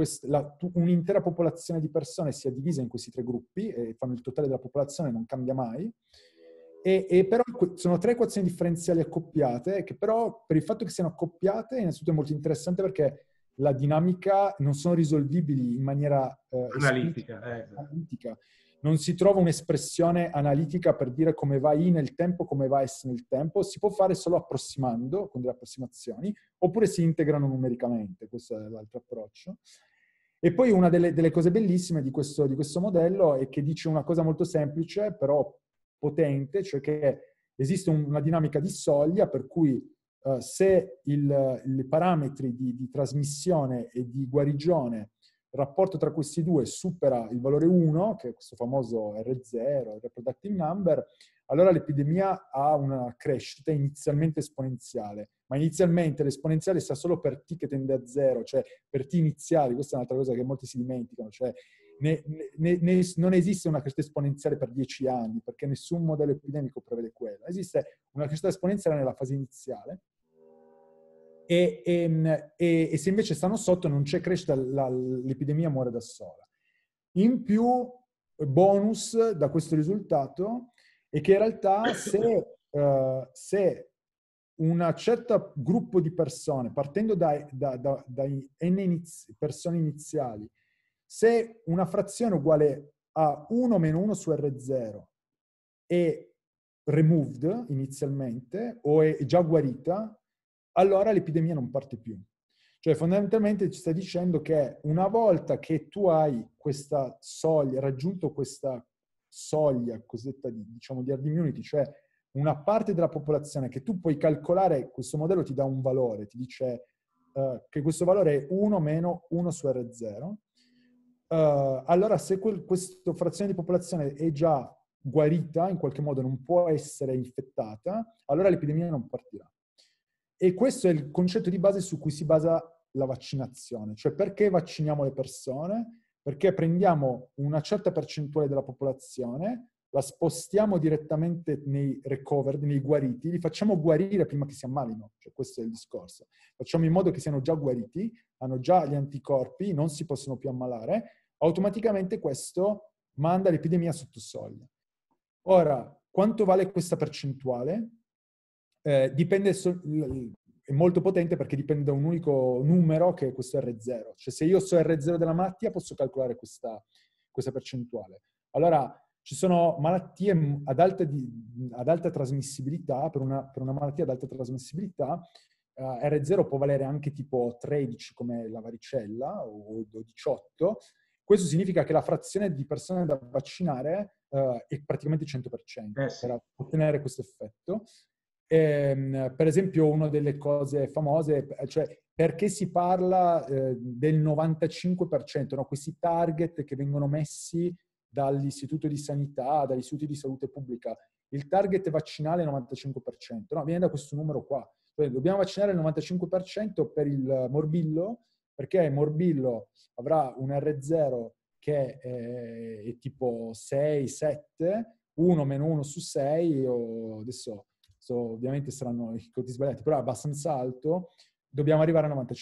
un'intera popolazione di persone sia divisa in questi tre gruppi, e fanno il totale della popolazione, non cambia mai. E però sono tre equazioni differenziali accoppiate, che però per il fatto che siano accoppiate innanzitutto è molto interessante, perché la dinamica non sono risolvibili in maniera analitica. Non si trova un'espressione analitica per dire come va I nel tempo, come va S nel tempo. Si può fare solo approssimando, con delle approssimazioni, oppure si integrano numericamente. Questo è l'altro approccio. E poi una delle cose bellissime di questo modello è che dice una cosa molto semplice, però potente, cioè che esiste una dinamica di soglia, per cui se i parametri di trasmissione e di guarigione, il rapporto tra questi due supera il valore 1, che è questo famoso R0, reproductive number, allora l'epidemia ha una crescita inizialmente esponenziale. Ma inizialmente l'esponenziale sta solo per t che tende a 0, cioè per t iniziali. Questa è un'altra cosa che molti si dimenticano, cioè non esiste una crescita esponenziale per 10 anni, perché nessun modello epidemico prevede quello. Esiste una crescita esponenziale nella fase iniziale. E se invece stanno sotto non c'è crescita, l'epidemia muore da sola. In più, bonus da questo risultato è che in realtà se un certo gruppo di persone, partendo da n persone iniziali, se una frazione uguale a 1 meno 1 su R0 è removed inizialmente o è già guarita, allora l'epidemia non parte più. Cioè fondamentalmente ci sta dicendo che una volta che tu hai questa soglia, raggiunto questa soglia cosiddetta di herd immunity, cioè una parte della popolazione che tu puoi calcolare, questo modello ti dà un valore, ti dice che questo valore è 1 meno 1 su R0, allora se questa frazione di popolazione è già guarita, in qualche modo non può essere infettata, allora l'epidemia non partirà. E questo è il concetto di base su cui si basa la vaccinazione. Cioè perché vacciniamo le persone? Perché prendiamo una certa percentuale della popolazione, la spostiamo direttamente nei recovered, nei guariti, li facciamo guarire prima che si ammalino. Cioè questo è il discorso. Facciamo in modo che siano già guariti, hanno già gli anticorpi, non si possono più ammalare. Automaticamente questo manda l'epidemia sotto soglia. Ora, quanto vale questa percentuale? Dipende, è molto potente perché dipende da un unico numero, che è questo R0. Cioè se io so R0 della malattia posso calcolare questa percentuale. Allora ci sono malattie ad alta trasmissibilità, per una malattia ad alta trasmissibilità R0 può valere anche tipo 13 come la varicella o 18. Questo significa che la frazione di persone da vaccinare è praticamente 100% per ottenere questo effetto. Per esempio, una delle cose famose, cioè perché si parla del 95%, no? Questi target che vengono messi dall'Istituto di Sanità, dagli istituti di salute pubblica, il target vaccinale è 95%, no? Viene da questo numero qua. Cioè, dobbiamo vaccinare il 95% per il morbillo, perché il morbillo avrà un R0 che è tipo 6, 7, 1 meno 1 su 6, o adesso... ovviamente saranno i codi sbagliati, però è abbastanza alto, dobbiamo arrivare al 95%.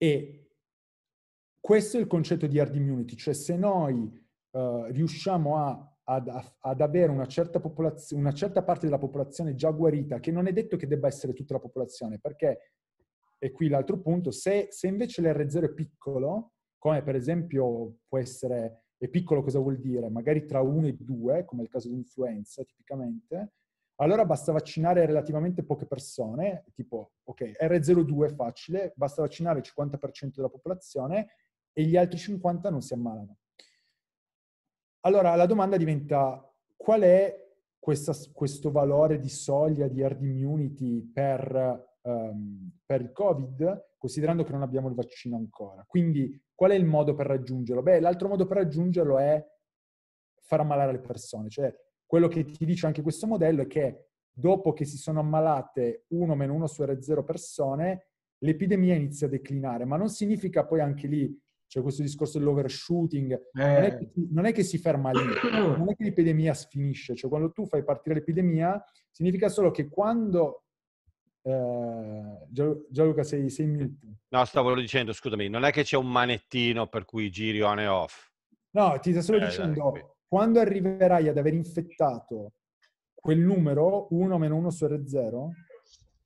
E questo è il concetto di herd immunity, cioè se noi riusciamo ad avere una certa parte della popolazione già guarita, che non è detto che debba essere tutta la popolazione, perché, e qui l'altro punto, se invece l'R0 è piccolo, come per esempio può essere... E piccolo cosa vuol dire? Magari tra 1 e 2, come il caso di influenza tipicamente, allora basta vaccinare relativamente poche persone, tipo, ok, R02 è facile, basta vaccinare il 50% della popolazione e gli altri 50 non si ammalano. Allora la domanda diventa: qual è questo valore di soglia di herd immunity per il Covid, considerando che non abbiamo il vaccino ancora. Quindi qual è il modo per raggiungerlo? Beh, l'altro modo per raggiungerlo è far ammalare le persone. Cioè, quello che ti dice anche questo modello è che dopo che si sono ammalate 1-1 su R0 persone, l'epidemia inizia a declinare. Ma non significa poi anche lì, cioè questo discorso dell'overshooting, non è che si ferma lì, non è che l'epidemia sfinisce. Cioè quando tu fai partire l'epidemia, significa solo che quando... Gianluca, sei in mute. No, stavo dicendo, scusami, non è che c'è un manettino per cui giri on e off. No, ti sto solo dicendo, quando arriverai ad aver infettato quel numero, 1-1 su R0,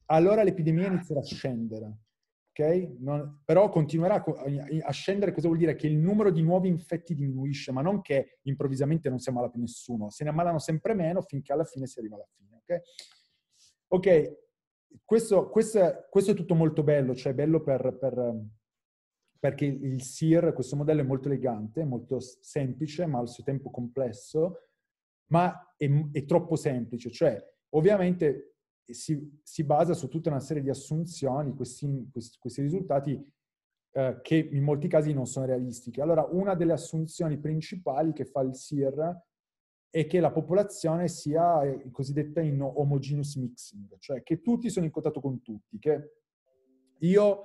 allora l'epidemia inizierà a scendere. Okay? Però continuerà a scendere. Cosa vuol dire? Che il numero di nuovi infetti diminuisce, ma non che improvvisamente non si ammala più nessuno. Se ne ammalano sempre meno finché alla fine si arriva alla fine. Ok, questo è tutto molto bello, cioè bello perché il SIR, questo modello è molto elegante, molto semplice, ma al suo tempo complesso, ma è troppo semplice. Cioè, ovviamente... Si basa su tutta una serie di assunzioni, questi risultati che in molti casi non sono realistici. Allora, una delle assunzioni principali che fa il SIR è che la popolazione sia cosiddetta in homogeneous mixing, cioè che tutti sono in contatto con tutti. Che io,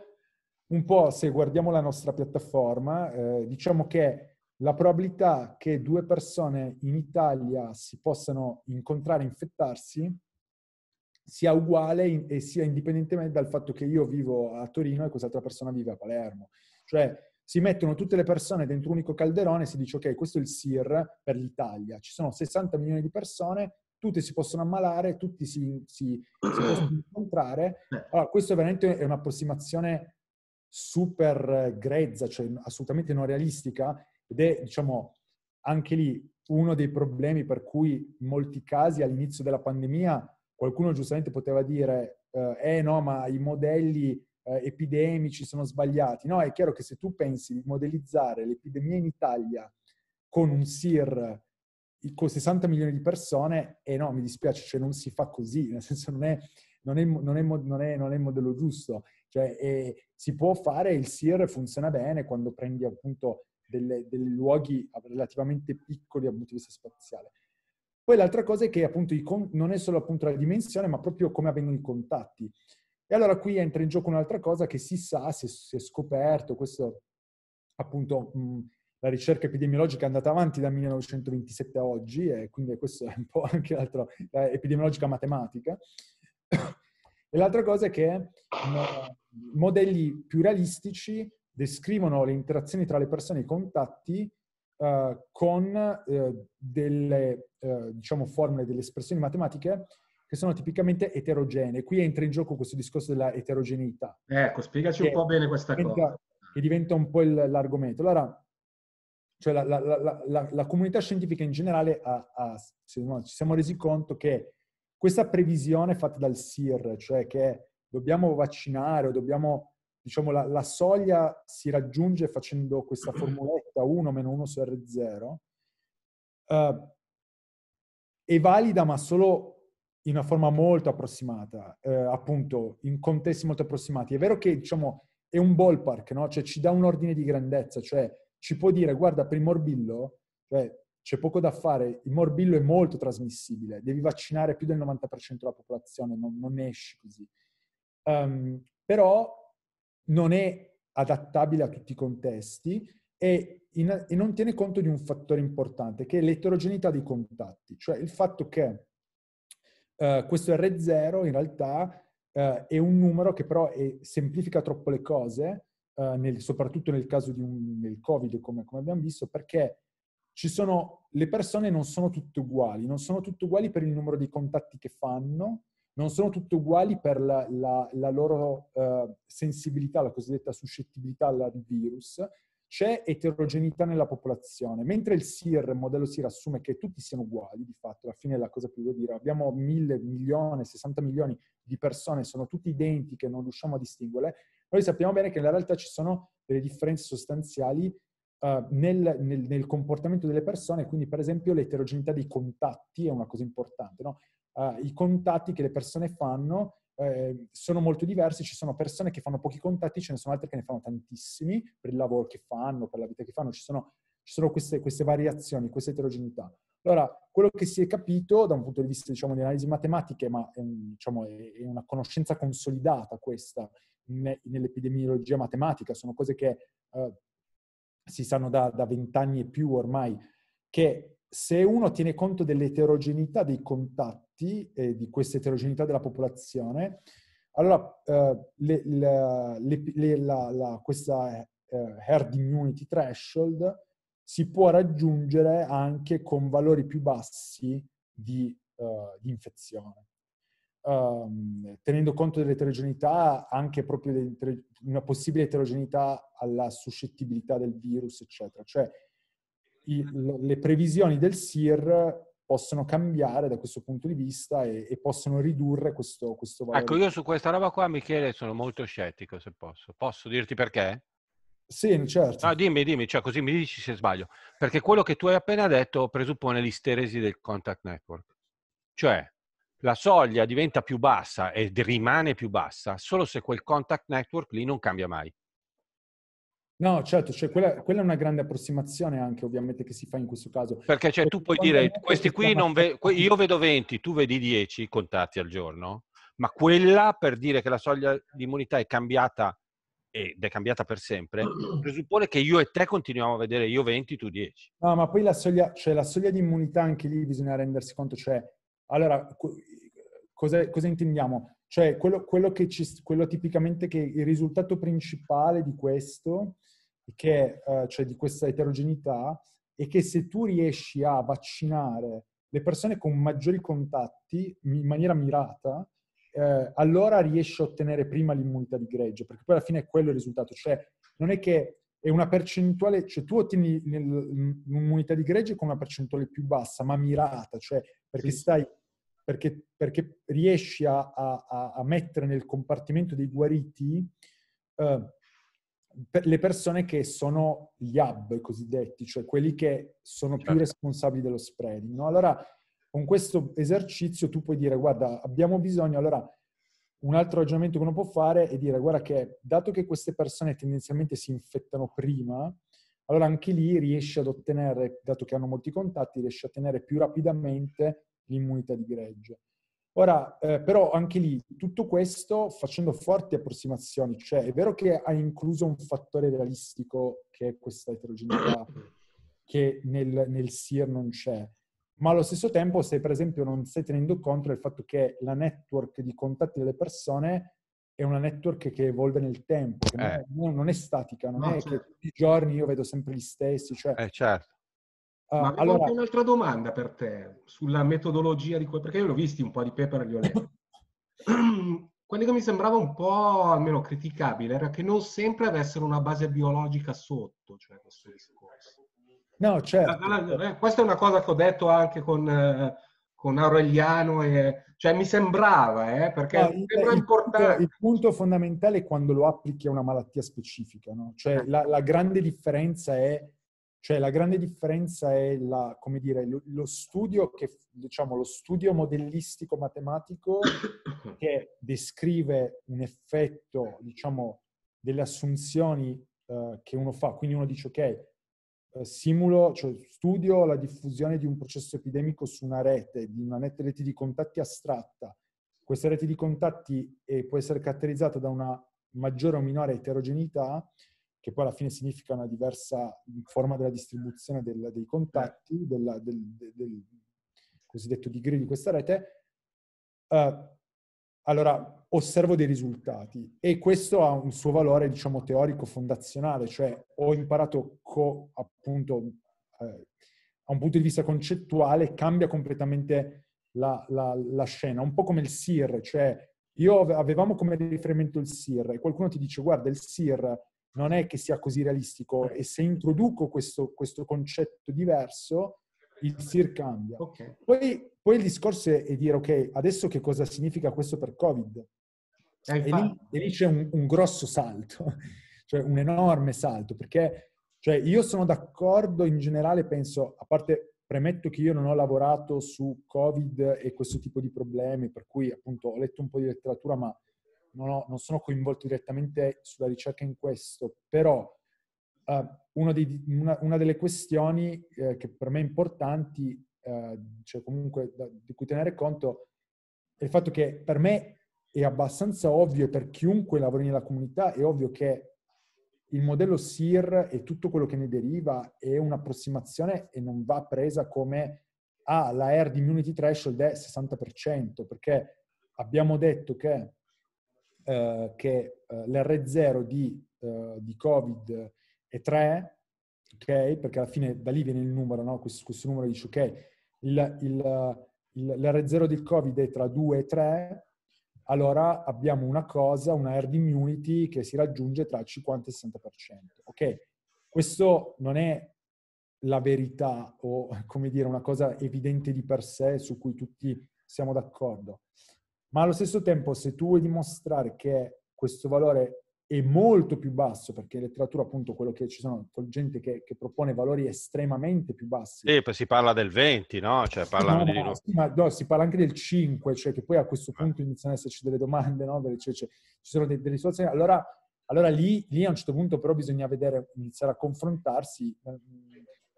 un po' se guardiamo la nostra piattaforma, diciamo che la probabilità che due persone in Italia si possano incontrare e infettarsi sia uguale e sia indipendentemente dal fatto che io vivo a Torino e quest'altra persona vive a Palermo. Cioè si mettono tutte le persone dentro un unico calderone e si dice ok, questo è il SIR per l'Italia. Ci sono 60 milioni di persone, tutte si possono ammalare, tutti si possono incontrare. Allora, questo è veramente un'approssimazione super grezza, cioè assolutamente non realistica, ed è, diciamo, anche lì uno dei problemi per cui in molti casi all'inizio della pandemia qualcuno giustamente poteva dire no, ma i modelli epidemici sono sbagliati. No, è chiaro che se tu pensi di modellizzare l'epidemia in Italia con un SIR con 60 milioni di persone, no, mi dispiace, cioè non si fa così, nel senso non è il modello giusto. Cioè si può fare, il SIR funziona bene quando prendi appunto dei luoghi relativamente piccoli dal punto di vista spaziale. Poi l'altra cosa è che appunto non è solo appunto la dimensione, ma proprio come avvengono i contatti. E allora qui entra in gioco un'altra cosa che si sa, si è scoperto, questo appunto la ricerca epidemiologica è andata avanti dal 1927 a oggi, e quindi questo è un po' anche l'altro, epidemiologica matematica. E l'altra cosa è che modelli più realistici descrivono le interazioni tra le persone e i contatti con delle diciamo formule, delle espressioni matematiche che sono tipicamente eterogenee. Qui entra in gioco questo discorso della eterogeneità. Ecco, spiegaci un po' bene questa cosa. Che diventa un po' l'argomento. Allora, cioè la comunità scientifica in generale ci siamo resi conto che questa previsione fatta dal SIR, cioè che dobbiamo vaccinare o dobbiamo, diciamo, la soglia si raggiunge facendo questa formuletta 1-1 su R0, è valida ma solo in una forma molto approssimata, appunto in contesti molto approssimati. È vero che, diciamo, è un ballpark, no? Cioè ci dà un ordine di grandezza, cioè ci può dire guarda, per il morbillo, cioè, c'è poco da fare, il morbillo è molto trasmissibile, devi vaccinare più del 90% della popolazione, non ne esci così. Però non è adattabile a tutti i contesti e non tiene conto di un fattore importante, che è l'eterogeneità dei contatti, cioè il fatto che questo R0 in realtà è un numero che però semplifica troppo le cose, soprattutto nel caso del Covid, come abbiamo visto, perché le persone non sono tutte uguali, non sono tutte uguali per il numero di contatti che fanno, non sono tutte uguali per la loro sensibilità, la cosiddetta suscettibilità al virus. C'è eterogeneità nella popolazione. Mentre il modello SIR assume che tutti siano uguali, di fatto, alla fine è la cosa più da dire. Abbiamo 1.000 milioni, 60 milioni di persone, sono tutte identiche, non riusciamo a distinguerle. Noi sappiamo bene che in realtà ci sono delle differenze sostanziali nel comportamento delle persone, quindi per esempio l'eterogeneità dei contatti è una cosa importante, no? I contatti che le persone fanno sono molto diversi, ci sono persone che fanno pochi contatti, ce ne sono altre che ne fanno tantissimi per il lavoro che fanno, per la vita che fanno, ci sono queste variazioni, questa eterogeneità. Allora, quello che si è capito da un punto di vista, diciamo, di analisi matematiche, ma diciamo, è una conoscenza consolidata questa nell'epidemiologia matematica, sono cose che si sanno da 20 anni e più ormai, che se uno tiene conto dell'eterogeneità dei contatti e di questa eterogeneità della popolazione, allora questa herd immunity threshold si può raggiungere anche con valori più bassi di infezione. Tenendo conto dell'eterogeneità, anche proprio di una possibile eterogeneità alla suscettibilità del virus, eccetera. Cioè, le previsioni del SIR possono cambiare da questo punto di vista e possono ridurre questo valore. Ecco, io su questa roba qua, Michele, sono molto scettico, se posso. Posso dirti perché? Sì, certo. No, dimmi, cioè così mi dici se sbaglio. Perché quello che tu hai appena detto presuppone l'isteresi del contact network. Cioè, la soglia diventa più bassa e rimane più bassa solo se quel contact network lì non cambia mai. No, certo, cioè quella è una grande approssimazione anche, ovviamente, che si fa in questo caso. Perché cioè, tu puoi dire, questi qui, io vedo 20, tu vedi 10 contatti al giorno, ma quella, per dire che la soglia di immunità è cambiata ed è cambiata per sempre, presuppone che io e te continuiamo a vedere io 20, tu 10. No, ma poi la soglia di immunità, anche lì bisogna rendersi conto, cioè, allora, cosa intendiamo? Cioè, quello tipicamente che il risultato principale di questo, che, cioè di questa eterogeneità, è che se tu riesci a vaccinare le persone con maggiori contatti in maniera mirata, allora riesci a ottenere prima l'immunità di gregge, perché poi alla fine è quello il risultato. Cioè, non è che è una percentuale, cioè tu ottieni l'immunità di gregge con una percentuale più bassa, ma mirata, cioè perché perché riesci a mettere nel compartimento dei guariti le persone che sono gli hub cosiddetti, cioè quelli che sono più responsabili dello spreading, no? Allora, con questo esercizio tu puoi dire, guarda, abbiamo bisogno, allora un altro ragionamento che uno può fare è dire, guarda che dato che queste persone tendenzialmente si infettano prima, allora anche lì riesci ad ottenere, dato che hanno molti contatti, riesci a ottenere più rapidamente l'immunità di gregge. Ora, però anche lì, tutto questo facendo forti approssimazioni, cioè è vero che ha incluso un fattore realistico che è questa eterogeneità che nel SIR non c'è, ma allo stesso tempo se per esempio non stai tenendo conto del fatto che la network di contatti delle persone è una network che evolve nel tempo, che non è statica, non è che tutti i giorni io vedo sempre gli stessi. Cioè, certo. Ma avevo anche un'altra domanda per te sulla metodologia di perché io l'ho visti un po' di paper e li ho letti. Quello che mi sembrava un po' almeno criticabile era che non sempre avessero una base biologica sotto, cioè questo discorso. No, certo. Questa è una cosa che ho detto anche con Aureliano, cioè mi sembrava, perché mi sembra importante. Il punto fondamentale è quando lo applichi a una malattia specifica, no? Cioè la grande differenza è, come dire, lo studio che, diciamo, lo studio modellistico matematico che descrive un effetto, diciamo, delle assunzioni che uno fa. Quindi uno dice, ok, studio la diffusione di un processo epidemico su una rete, di una rete di contatti astratta. Questa rete di contatti può essere caratterizzata da una maggiore o minore eterogeneità, che poi alla fine significa una diversa forma della distribuzione dei contatti, del cosiddetto degree di questa rete. Allora, osservo dei risultati e questo ha un suo valore, diciamo, teorico fondazionale, cioè ho imparato appunto a un punto di vista concettuale cambia completamente la scena, un po' come il SIR, cioè io avevamo come riferimento il SIR e qualcuno ti dice, guarda, il SIR non è che sia così realistico e se introduco questo concetto diverso, il SIR cambia. Okay. Poi il discorso è dire, ok, adesso che cosa significa questo per Covid? E lì c'è un grosso salto, cioè un enorme salto, perché Cioè io sono d'accordo in generale, penso, a parte premetto che io non ho lavorato su Covid e questo tipo di problemi, per cui appunto ho letto un po' di letteratura, ma non sono coinvolto direttamente sulla ricerca in questo, però una delle questioni che per me importanti, cioè comunque di cui tenere conto, è il fatto che per me è abbastanza ovvio, per chiunque lavori nella comunità, è ovvio che il modello SIR e tutto quello che ne deriva è un'approssimazione e non va presa come la herd immunity threshold è 60%, perché abbiamo detto che l'R0 di Covid è 3, ok? Perché alla fine da lì viene il numero, no? Questo numero dice, ok, l'R0 del Covid è tra 2 e 3, allora abbiamo una herd immunity che si raggiunge tra il 50 e il 60%. Ok, questo non è la verità o, come dire, una cosa evidente di per sé su cui tutti siamo d'accordo. Ma allo stesso tempo, se tu vuoi dimostrare che questo valore è molto più basso, perché in letteratura appunto quello che ci sono, gente che propone valori estremamente più bassi. Sì, poi si parla del 20, no? Cioè parlano di... Sì, ma no, si parla anche del 5, cioè che poi a questo punto iniziano ad esserci delle domande, no? Cioè, ci sono delle situazioni... Allora lì a un certo punto però bisogna vedere, iniziare a confrontarsi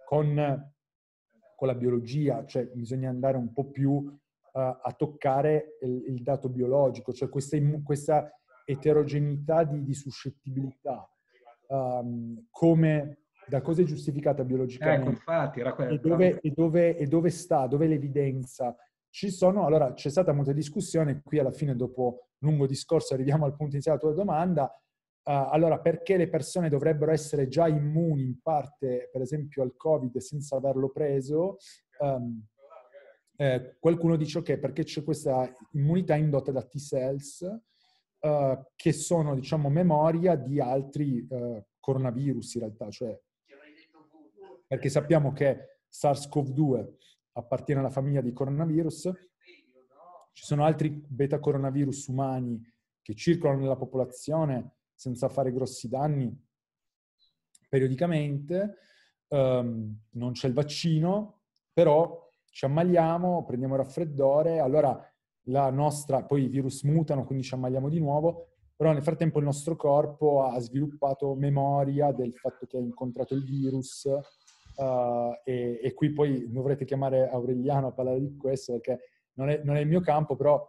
con la biologia, cioè bisogna andare un po' più a toccare il dato biologico, cioè questa eterogeneità di suscettibilità, come, da cosa è giustificata biologicamente, infatti, era quello, e dove sta, dove è l'evidenza. Allora c'è stata molta discussione, qui alla fine dopo lungo discorso arriviamo al punto iniziale della tua domanda, allora perché le persone dovrebbero essere già immuni in parte, per esempio al Covid, senza averlo preso? Qualcuno dice ok, perché c'è questa immunità indotta da T-cells che sono, diciamo, memoria di altri coronavirus in realtà, cioè perché sappiamo che SARS-CoV-2 appartiene alla famiglia di coronavirus, ci sono altri beta coronavirus umani che circolano nella popolazione senza fare grossi danni periodicamente, non c'è il vaccino, però ci ammaliamo, prendiamo il raffreddore, allora poi i virus mutano, quindi ci ammaliamo di nuovo, però nel frattempo il nostro corpo ha sviluppato memoria del fatto che ha incontrato il virus, e qui poi dovrete chiamare Aureliano a parlare di questo, perché non è il mio campo, però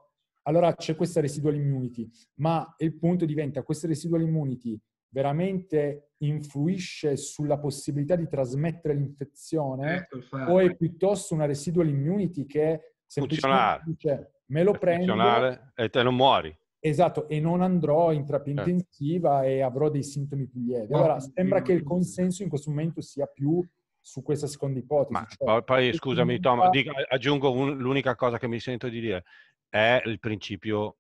allora c'è questa residual immunity, ma il punto diventa, questa residual immunity veramente influisce sulla possibilità di trasmettere l'infezione, o è piuttosto una residual immunity che semplicemente dice me lo prendo e te non muori. Esatto, e non andrò in terapia intensiva e avrò dei sintomi più lievi. Allora sembra che il consenso in questo momento sia più su questa seconda ipotesi. Ma cioè, poi scusami Tom, aggiungo l'unica cosa che mi sento di dire, è il principio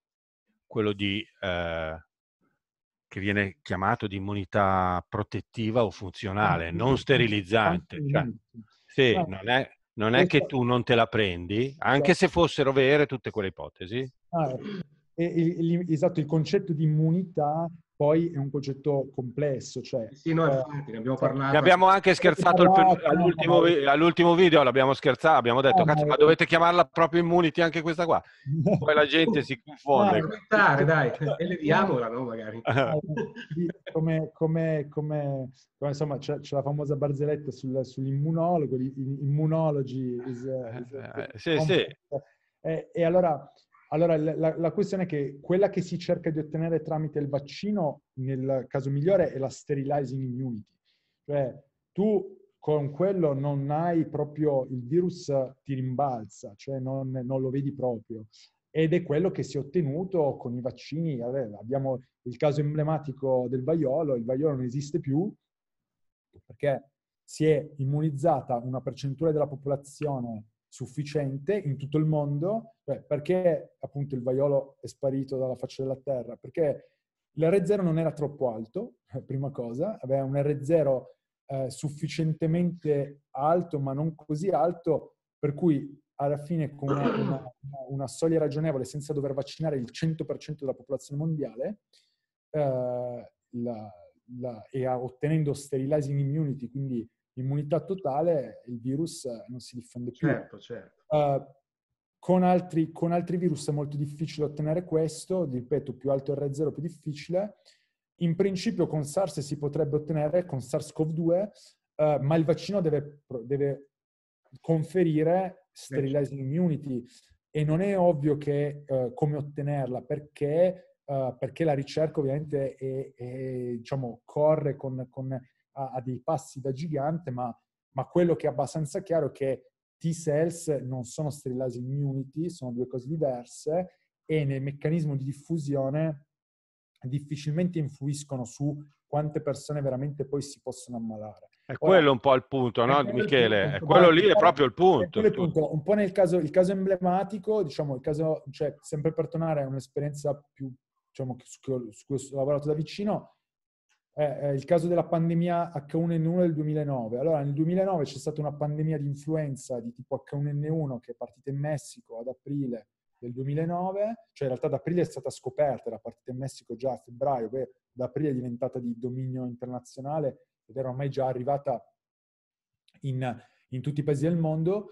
quello di... che viene chiamato di immunità protettiva o funzionale, non sterilizzante. Cioè, sì, non è che tu non te la prendi, anche se fossero vere tutte quelle ipotesi. Esatto, il concetto di immunità poi è un concetto complesso. Cioè, sì, noi infatti ne abbiamo parlato. Ne abbiamo anche scherzato all'ultimo video, l'abbiamo scherzato, abbiamo detto, cazzo, ma dovete chiamarla proprio immunity anche questa qua. Poi la gente si confonde. Dai, eleviamola, no, magari. Come insomma, c'è la famosa barzelletta sull'immunologo, immunologi. Sì. E allora la questione è che quella che si cerca di ottenere tramite il vaccino, nel caso migliore, è la sterilizing immunity. Cioè tu con quello non hai proprio, il virus ti rimbalza, cioè non lo vedi proprio. Ed è quello che si è ottenuto con i vaccini. Allora, abbiamo il caso emblematico del vaiolo, il vaiolo non esiste più perché si è immunizzata una percentuale della popolazione sufficiente in tutto il mondo. Beh, perché appunto il vaiolo è sparito dalla faccia della terra? Perché l'R0 non era troppo alto, prima cosa, aveva un R0 sufficientemente alto ma non così alto, per cui alla fine con una soglia ragionevole, senza dover vaccinare il 100% della popolazione mondiale, ottenendo sterilizing immunity, quindi immunità totale, il virus non si diffonde più. Certo, certo. Con altri virus è molto difficile ottenere questo, ripeto, più alto R0 più difficile. In principio con SARS si potrebbe ottenere, con SARS-CoV-2, ma il vaccino deve conferire sterilizing immunity e non è ovvio che come ottenerla, perché la ricerca ovviamente diciamo, corre a dei passi da gigante, ma quello che è abbastanza chiaro è che T-cells non sono sterilizing immunity, sono due cose diverse, e nel meccanismo di diffusione difficilmente influiscono su quante persone veramente poi si possono ammalare. È quello un po' il punto, no, Michele? Quello lì è proprio il punto. Un po' nel caso, il caso emblematico, diciamo, il caso, cioè, sempre per tornare a un'esperienza più, diciamo, su cui ho lavorato da vicino, è il caso della pandemia H1N1 del 2009. Allora, nel 2009 c'è stata una pandemia di influenza di tipo H1N1 che è partita in Messico ad aprile del 2009, cioè in realtà ad aprile è stata scoperta, era partita in Messico già a febbraio, poi ad aprile è diventata di dominio internazionale ed era ormai già arrivata in tutti i paesi del mondo.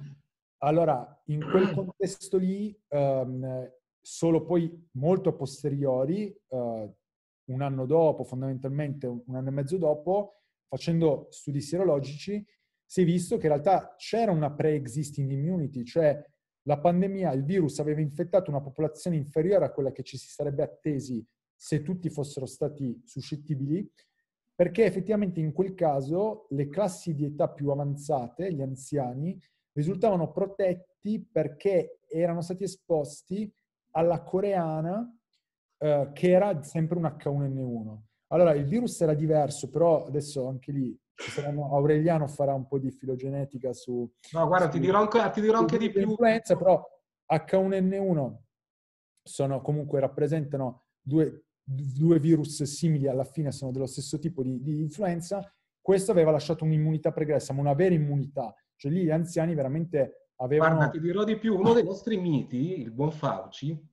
Allora, in quel contesto lì, solo poi molto a posteriori, un anno dopo, fondamentalmente un anno e mezzo dopo, facendo studi sierologici, si è visto che in realtà c'era una pre-existing immunity, cioè la pandemia, il virus aveva infettato una popolazione inferiore a quella che ci si sarebbe attesi se tutti fossero stati suscettibili, perché effettivamente in quel caso le classi di età più avanzate, gli anziani, risultavano protetti perché erano stati esposti alla coreana, che era sempre un H1N1. Allora, il virus era diverso, però adesso anche lì Aureliano farà un po' di filogenetica su... No, guarda, ti dirò anche di più. Influenza, però H1N1 sono, comunque rappresentano due virus simili, alla fine sono dello stesso tipo di influenza. Questo aveva lasciato un'immunità pregressa, ma una vera immunità. Cioè lì gli anziani veramente avevano... Guarda, ti dirò di più. Uno dei nostri miti, il buon Fauci,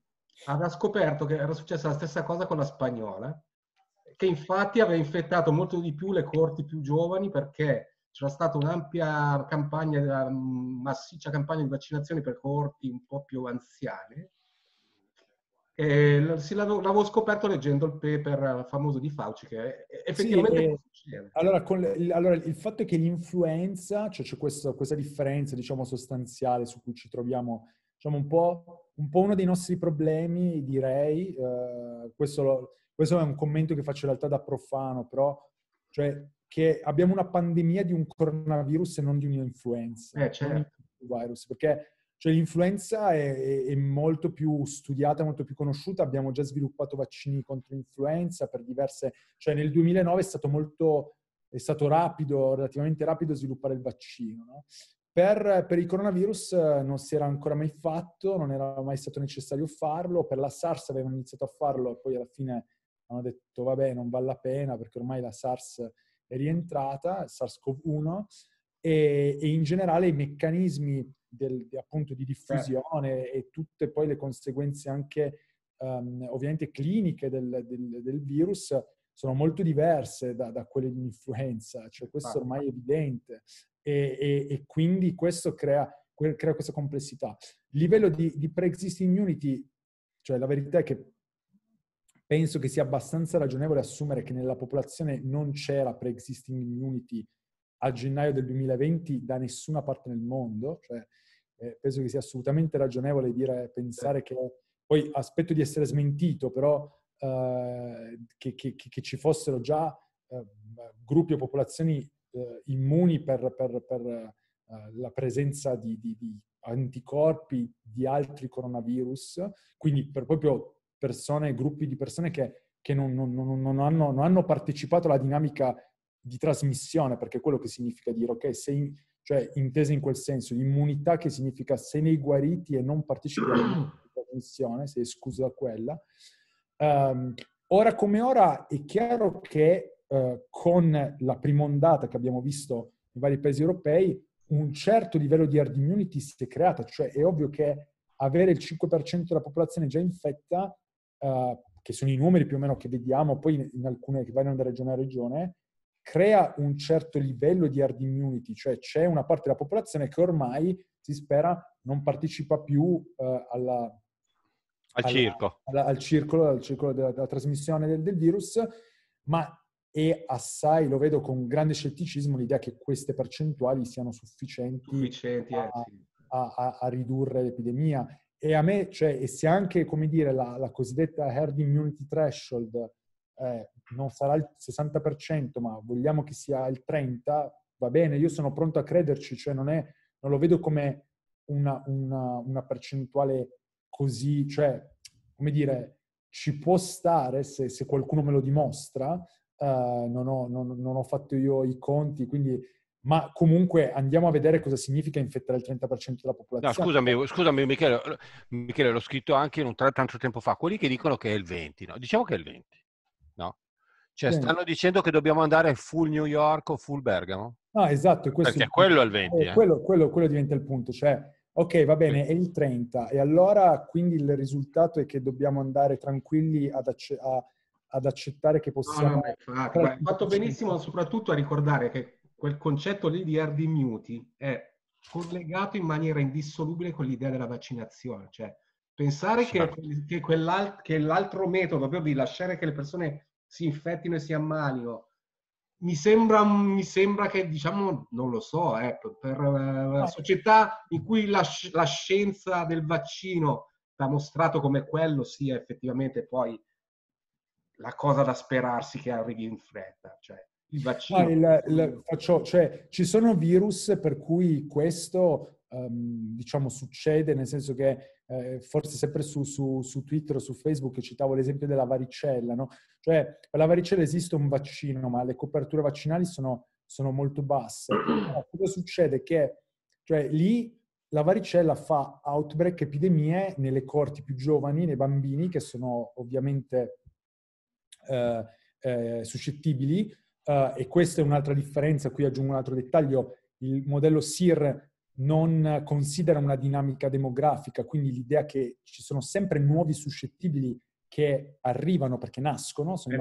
aveva scoperto che era successa la stessa cosa con la spagnola, che infatti aveva infettato molto di più le corti più giovani perché c'era stata un'ampia campagna, massiccia campagna di vaccinazione per corti un po' più anziane. L'avevo scoperto leggendo il paper famoso di Fauci, che effettivamente succede. Allora, il fatto è che l'influenza, cioè c'è questa differenza, diciamo, sostanziale su cui ci troviamo, diciamo, un po' uno dei nostri problemi, direi, questo è un commento che faccio in realtà da profano, però, cioè, che abbiamo una pandemia di un coronavirus e non di un'influenza. Certo. Un virus, perché cioè, l'influenza è molto più studiata, molto più conosciuta, abbiamo già sviluppato vaccini contro l'influenza per diverse... Cioè nel 2009 è stato rapido, relativamente rapido sviluppare il vaccino, no? Per il coronavirus non si era ancora mai fatto, non era mai stato necessario farlo. Per la SARS avevano iniziato a farlo e poi alla fine hanno detto vabbè, non vale la pena perché ormai la SARS è rientrata, SARS-CoV-1, e in generale i meccanismi appunto di diffusione e tutte poi le conseguenze anche ovviamente cliniche del virus sono molto diverse da quelle di un'influenza, cioè questo ormai è evidente. E quindi questo crea questa complessità. Il livello di pre-existing immunity, cioè la verità è che penso che sia abbastanza ragionevole assumere che nella popolazione non c'era pre-existing immunity a gennaio del 2020 da nessuna parte nel mondo, cioè, penso che sia assolutamente ragionevole pensare che, poi aspetto di essere smentito, però che ci fossero già gruppi o popolazioni immuni per la presenza di anticorpi di altri coronavirus, quindi per proprio persone, gruppi di persone che non hanno partecipato alla dinamica di trasmissione, perché è quello che significa dire, ok, cioè intesa in quel senso, l'immunità che significa se ne guariti e non partecipi alla trasmissione, se escluso da quella. Ora come ora è chiaro che con la prima ondata che abbiamo visto in vari paesi europei, un certo livello di herd immunity si è creata, cioè è ovvio che avere il 5% della popolazione già infetta che sono i numeri più o meno che vediamo, poi in alcune che vanno da regione a regione, crea un certo livello di herd immunity, cioè c'è una parte della popolazione che ormai, si spera, non partecipa più al circolo della trasmissione del virus, ma è assai, lo vedo con grande scetticismo, l'idea che queste percentuali siano sufficienti a ridurre l'epidemia. E a me, cioè, e se anche, come dire, la cosiddetta herd immunity threshold non sarà il 60%, ma vogliamo che sia il 30%, va bene, io sono pronto a crederci, cioè non lo vedo come una percentuale così, cioè, come dire, ci può stare se qualcuno me lo dimostra, non ho fatto io i conti, quindi... Ma comunque andiamo a vedere cosa significa infettare il 30% della popolazione. No, scusami Michele, l'ho scritto anche non tanto tempo fa, quelli che dicono che è il 20, no? Diciamo che è il 20, no? Cioè stanno dicendo che dobbiamo andare full New York o full Bergamo? No, esatto. Perché quello è il 20. Quello diventa il punto, cioè ok, va bene, è il 30 e allora quindi il risultato è che dobbiamo andare tranquilli ad accettare che possiamo... Hai fatto benissimo soprattutto a ricordare che quel concetto lì di herd immunity è collegato in maniera indissolubile con l'idea della vaccinazione. Cioè, pensare che l'altro metodo, ovvero di lasciare che le persone si infettino e si ammalino, mi sembra che, diciamo, non lo so, per una società in cui la scienza del vaccino ha mostrato come quello sia effettivamente poi la cosa da sperarsi che arrivi in fretta. Cioè, il vaccino. Cioè, ci sono virus per cui questo diciamo succede, nel senso che forse sempre su Twitter o su Facebook citavo l'esempio della varicella, no? Cioè per la varicella esiste un vaccino, ma le coperture vaccinali sono molto basse. Allora, cosa succede? Che cioè, lì la varicella fa outbreak, epidemie nelle coorti più giovani, nei bambini che sono ovviamente suscettibili. E questa è un'altra differenza, qui aggiungo un altro dettaglio, il modello SIR non considera una dinamica demografica, quindi l'idea che ci sono sempre nuovi suscettibili che arrivano perché nascono, sono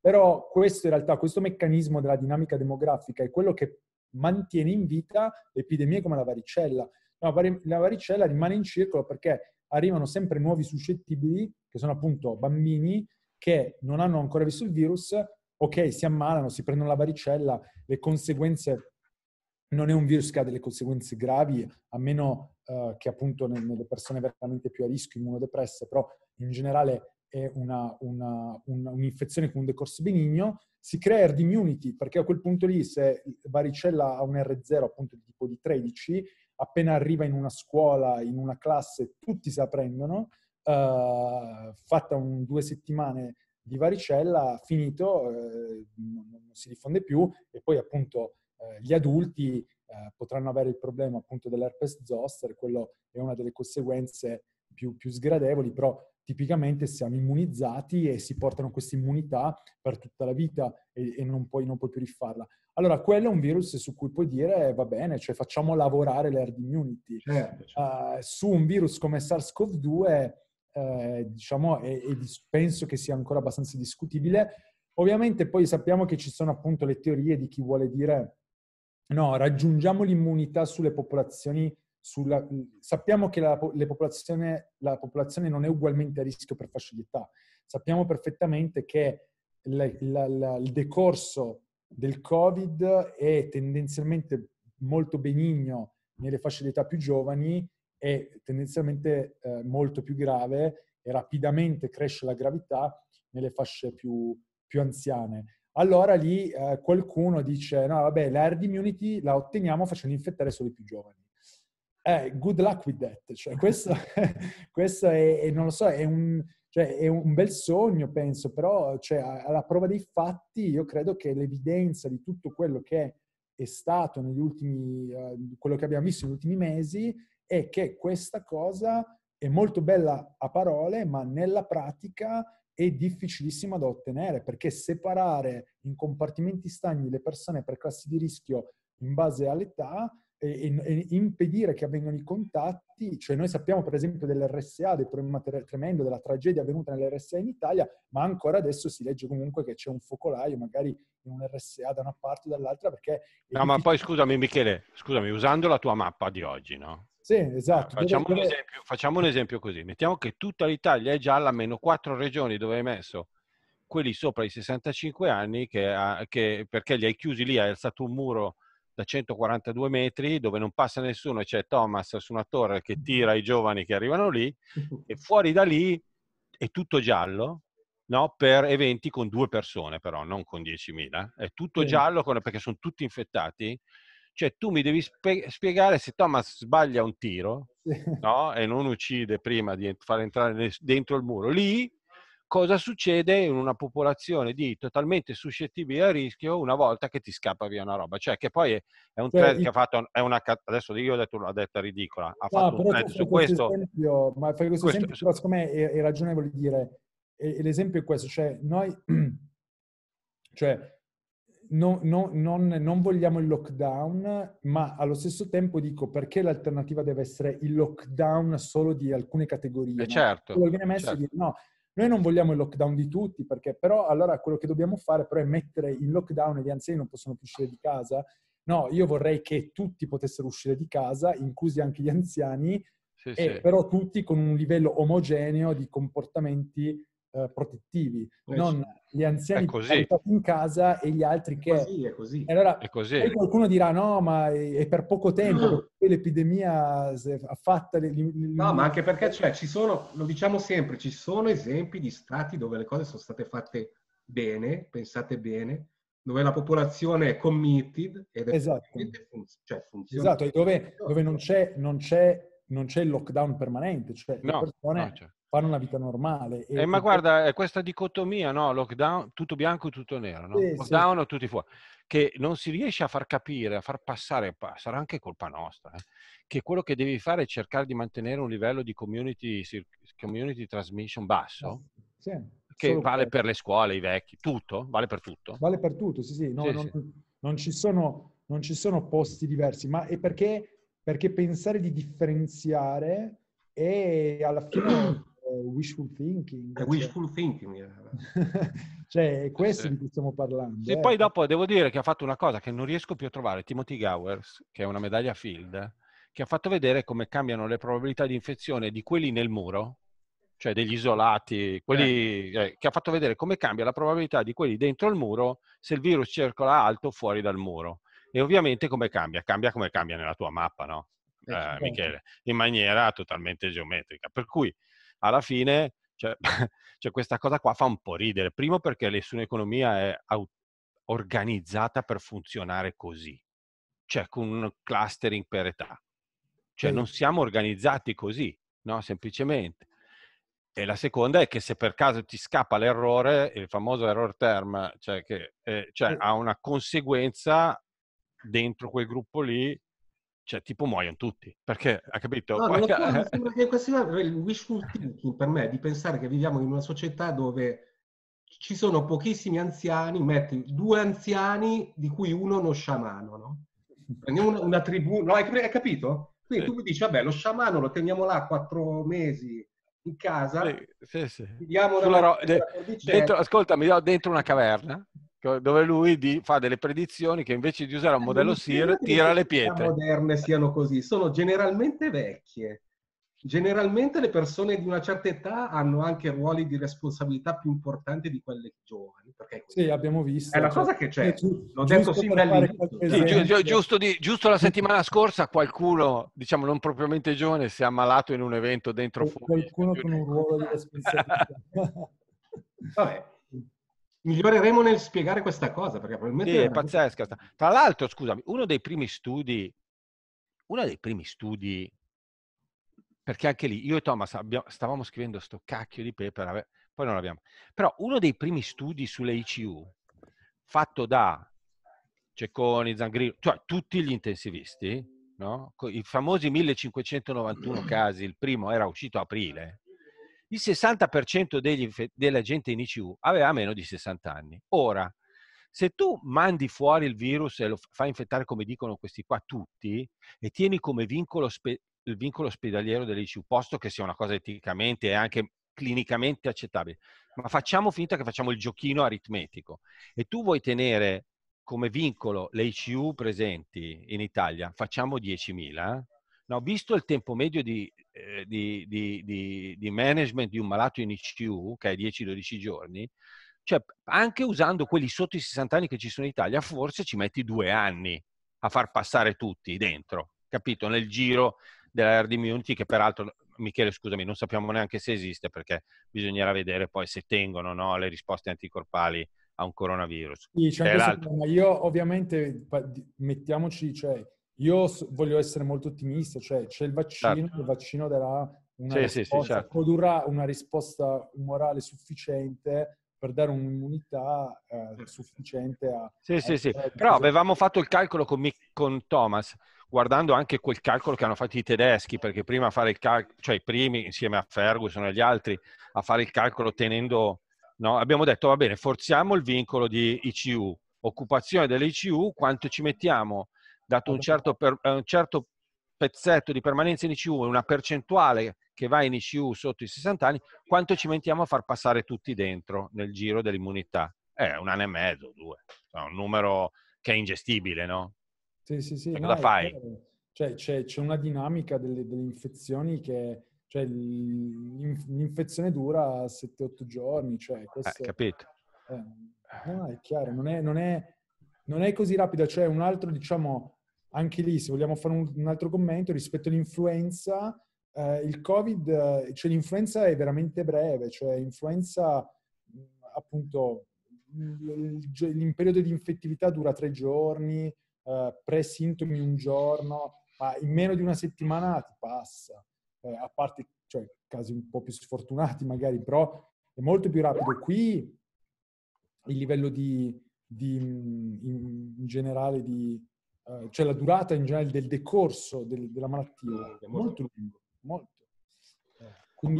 però questo in realtà, questo meccanismo della dinamica demografica è quello che mantiene in vita epidemie come la varicella. La varicella rimane in circolo perché arrivano sempre nuovi suscettibili, che sono appunto bambini che non hanno ancora visto il virus. Ok, si ammalano, si prendono la varicella, le conseguenze, non è un virus che ha delle conseguenze gravi, a meno che appunto nelle persone veramente più a rischio, immunodepresse, però in generale è un'infezione con un decorso benigno, si crea herd immunity, perché a quel punto lì se varicella ha un R0 appunto di tipo di 13, appena arriva in una scuola, in una classe, tutti se la prendono, fatta 2 settimane di varicella, finito, non si diffonde più e poi appunto gli adulti potranno avere il problema appunto dell'herpes zoster, quello è una delle conseguenze più sgradevoli, però tipicamente siamo immunizzati e si portano questa immunità per tutta la vita e non puoi più rifarla. Allora, quello è un virus su cui puoi dire va bene, cioè facciamo lavorare l'herd immunity. Certo. Su un virus come SARS-CoV-2 diciamo, e penso che sia ancora abbastanza discutibile. Ovviamente poi sappiamo che ci sono appunto le teorie di chi vuole dire no, raggiungiamo l'immunità sulle popolazioni, sappiamo che la popolazione non è ugualmente a rischio per fasce di età. Sappiamo perfettamente che il decorso del Covid è tendenzialmente molto benigno nelle fasce di età più giovani, è tendenzialmente molto più grave e rapidamente cresce la gravità nelle fasce più anziane. Allora lì qualcuno dice no vabbè, la herd immunity la otteniamo facendo infettare solo i più giovani. Good luck with that. Cioè, questo è, non lo so, è un bel sogno, penso, però cioè, alla prova dei fatti io credo che l'evidenza di tutto quello che è stato negli ultimi, quello che abbiamo visto negli ultimi mesi, è che questa cosa è molto bella a parole, ma nella pratica è difficilissima da ottenere, perché separare in compartimenti stagni le persone per classi di rischio in base all'età e impedire che avvengano i contatti. Cioè noi sappiamo per esempio dell'RSA, del problema tremendo, della tragedia avvenuta nell'RSA in Italia, ma ancora adesso si legge comunque che c'è un focolaio magari in un RSA da una parte o dall'altra, perché... No, ma poi scusami Michele, usando la tua mappa di oggi, no? Sì, esatto. Facciamo un esempio così. Mettiamo che tutta l'Italia è gialla, meno 4 regioni dove hai messo quelli sopra i 65 anni che perché li hai chiusi lì, hai alzato un muro da 142 metri dove non passa nessuno e c'è Thomas su una torre che tira i giovani che arrivano lì, e fuori da lì è tutto giallo, no? Per eventi con 2 persone però, non con 10.000. È tutto giallo perché sono tutti infettati. Cioè tu mi devi spiegare se Thomas sbaglia un tiro, no? E non uccide prima di far entrare dentro il muro. Lì cosa succede in una popolazione di totalmente suscettibile a rischio una volta che ti scappa via una roba? Cioè che poi è un thread che ha fatto, è una, adesso io ho detto una detta ridicola, ha fatto un thread su questo. Esempio, ma per questo esempio però, secondo me è ragionevole dire, l'esempio è questo, cioè noi, non vogliamo il lockdown, ma allo stesso tempo dico perché l'alternativa deve essere il lockdown solo di alcune categorie. Certo. Quello che viene messo di no. Noi non vogliamo il lockdown di tutti, perché però allora quello che dobbiamo fare però è mettere in lockdown e gli anziani non possono più uscire di casa. No, io vorrei che tutti potessero uscire di casa, inclusi anche gli anziani, però tutti con un livello omogeneo di comportamenti protettivi, non gli anziani portati in casa e gli altri che... È così. Allora, è così. Poi qualcuno dirà no, ma è per poco tempo, perché l'epidemia ha fatta... No, ma anche perché ci sono, lo diciamo sempre, ci sono esempi di stati dove le cose sono state fatte bene, pensate bene, dove la popolazione è committed ed è funziona. Esatto, e dove non c'è il lockdown permanente, le persone... fanno una vita normale. Ma guarda, è questa dicotomia, no? Lockdown, tutto bianco e tutto nero, no? Lockdown o tutti fuori. Che non si riesce a far capire, a far passare, sarà anche colpa nostra, che quello che devi fare è cercare di mantenere un livello di community transmission basso, che vale per le scuole, i vecchi, tutto, vale per tutto. Vale per tutto, Non ci sono posti diversi, ma è perché pensare di differenziare è alla fine... wishful thinking. Wishful thinking. Cioè è questo di cui stiamo parlando. E poi dopo devo dire che ha fatto una cosa che non riesco più a trovare, Timothy Gowers, che è una medaglia Field, che ha fatto vedere come cambiano le probabilità di infezione di quelli nel muro, cioè degli isolati, quelli che ha fatto vedere come cambia la probabilità di quelli dentro il muro se il virus circola alto o fuori dal muro. E ovviamente come cambia come cambia nella tua mappa, no? Michele, in maniera totalmente geometrica. Per cui alla fine, questa cosa qua fa un po' ridere. Primo perché nessuna economia è organizzata per funzionare così. Cioè, con un clustering per età. Cioè, non siamo organizzati così, no? Semplicemente. E la seconda è che se per caso ti scappa l'errore, il famoso error term, ha una conseguenza dentro quel gruppo lì, tipo muoiono tutti, perché ha capito? Il wishful thinking per me è di pensare che viviamo in una società dove ci sono pochissimi anziani, metti 2 anziani di cui uno uno sciamano, no? Prendiamo una tribù, no? Hai capito? Quindi tu mi dici, vabbè, lo sciamano lo teniamo là 4 mesi in casa, dentro una caverna, dove lui fa delle predizioni che invece di usare un modello SIR tira le pietre. Le moderne siano così, sono generalmente vecchie. Generalmente le persone di una certa età hanno anche ruoli di responsabilità più importanti di quelle giovani. Perché abbiamo visto. È una cosa che c'è. L'ho detto sin dall'inizio. Giusto la settimana scorsa qualcuno, diciamo non propriamente giovane, si è ammalato in un evento dentro fuori. Qualcuno con un ruolo di responsabilità. Vabbè. Miglioreremo nel spiegare questa cosa, perché probabilmente è pazzesca. Tra l'altro, scusami, uno dei primi studi, perché anche lì io e Thomas stavamo scrivendo sto cacchio di paper, poi non l'abbiamo. Però uno dei primi studi sulle ICU, fatto da Cecconi, Zangrillo, cioè tutti gli intensivisti, no? I famosi 1591 casi, il primo era uscito a aprile. Il 60% della gente in ICU aveva meno di 60 anni. Ora, Se tu mandi fuori il virus e lo fai infettare, come dicono questi qua, tutti, e tieni come vincolo il vincolo ospedaliero dell'ICU, posto che sia una cosa eticamente e anche clinicamente accettabile, ma facciamo finta che facciamo il giochino aritmetico, e tu vuoi tenere come vincolo le ICU presenti in Italia, facciamo 10.000, no, visto il tempo medio di management di un malato in ICU, che è 10-12 giorni, cioè anche usando quelli sotto i 60 anni che ci sono in Italia, forse ci metti 2 anni a far passare tutti dentro, capito? Nel giro della herd immunity, che peraltro, Michele, scusami, non sappiamo neanche se esiste, perché bisognerà vedere poi se tengono, no, le risposte anticorpali a un coronavirus. Sì, c'è anche questo problema. Io ovviamente, mettiamoci, cioè, io voglio essere molto ottimista, cioè c'è il vaccino, certo. Il vaccino darà una risposta, certo. Produrrà una risposta umorale sufficiente per dare un'immunità sufficiente a... Sì. Però avevamo fatto il calcolo con Thomas, guardando anche quel calcolo che hanno fatto i tedeschi, perché prima a fare il calcolo, cioè i primi insieme a Ferguson e gli altri, a fare il calcolo tenendo... No? Abbiamo detto, va bene, forziamo il vincolo di ICU, occupazione delle ICU, quanto ci mettiamo, dato un certo pezzetto di permanenza in ICU, una percentuale che va in ICU sotto i 60 anni, quanto ci mettiamo a far passare tutti dentro nel giro dell'immunità? 1 anno e mezzo, 2. È un numero che è ingestibile, no? Sì. Cosa fai? Cioè, c'è una dinamica delle infezioni che... Cioè, l'infezione dura 7-8 giorni. Cioè, questo, capito. No, è chiaro, non è così rapida. Cioè, un altro, diciamo, anche lì, se vogliamo fare un altro commento, rispetto all'influenza... il Covid, cioè l'influenza è veramente breve, cioè l'influenza appunto il periodo di infettività dura 3 giorni, pre-sintomi 1 giorno, ma in meno di una settimana ti passa, a parte, cioè, casi un po' più sfortunati magari, però è molto più rapido. Qui il livello in generale di, cioè la durata in generale del decorso della malattia è molto lunga. Quindi,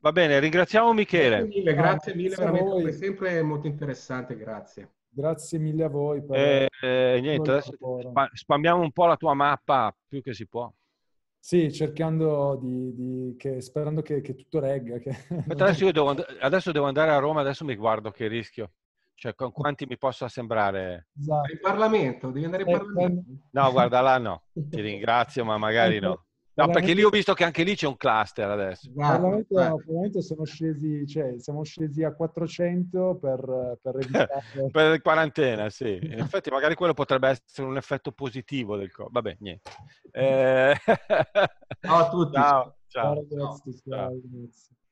va bene, ringraziamo Michele. Grazie mille veramente, come sempre è molto interessante, grazie mille a voi per niente, adesso spammiamo un po' la tua mappa più che si può, sì, cercando sperando che tutto regga, che... Adesso, io devo andare a Roma, adesso mi guardo che rischio, cioè con quanti mi posso assembrare. Esatto. Il Parlamento, devi andare in Parlamento. No, guarda, là no, ti ringrazio, ma magari no. No, perché lì ho visto che anche lì c'è un cluster adesso. Al momento siamo scesi a 400 per evitare... per quarantena, sì. In effetti magari quello potrebbe essere un effetto positivo del Covid. Vabbè, niente. Ciao a tutti. Ciao. Ciao ragazzi.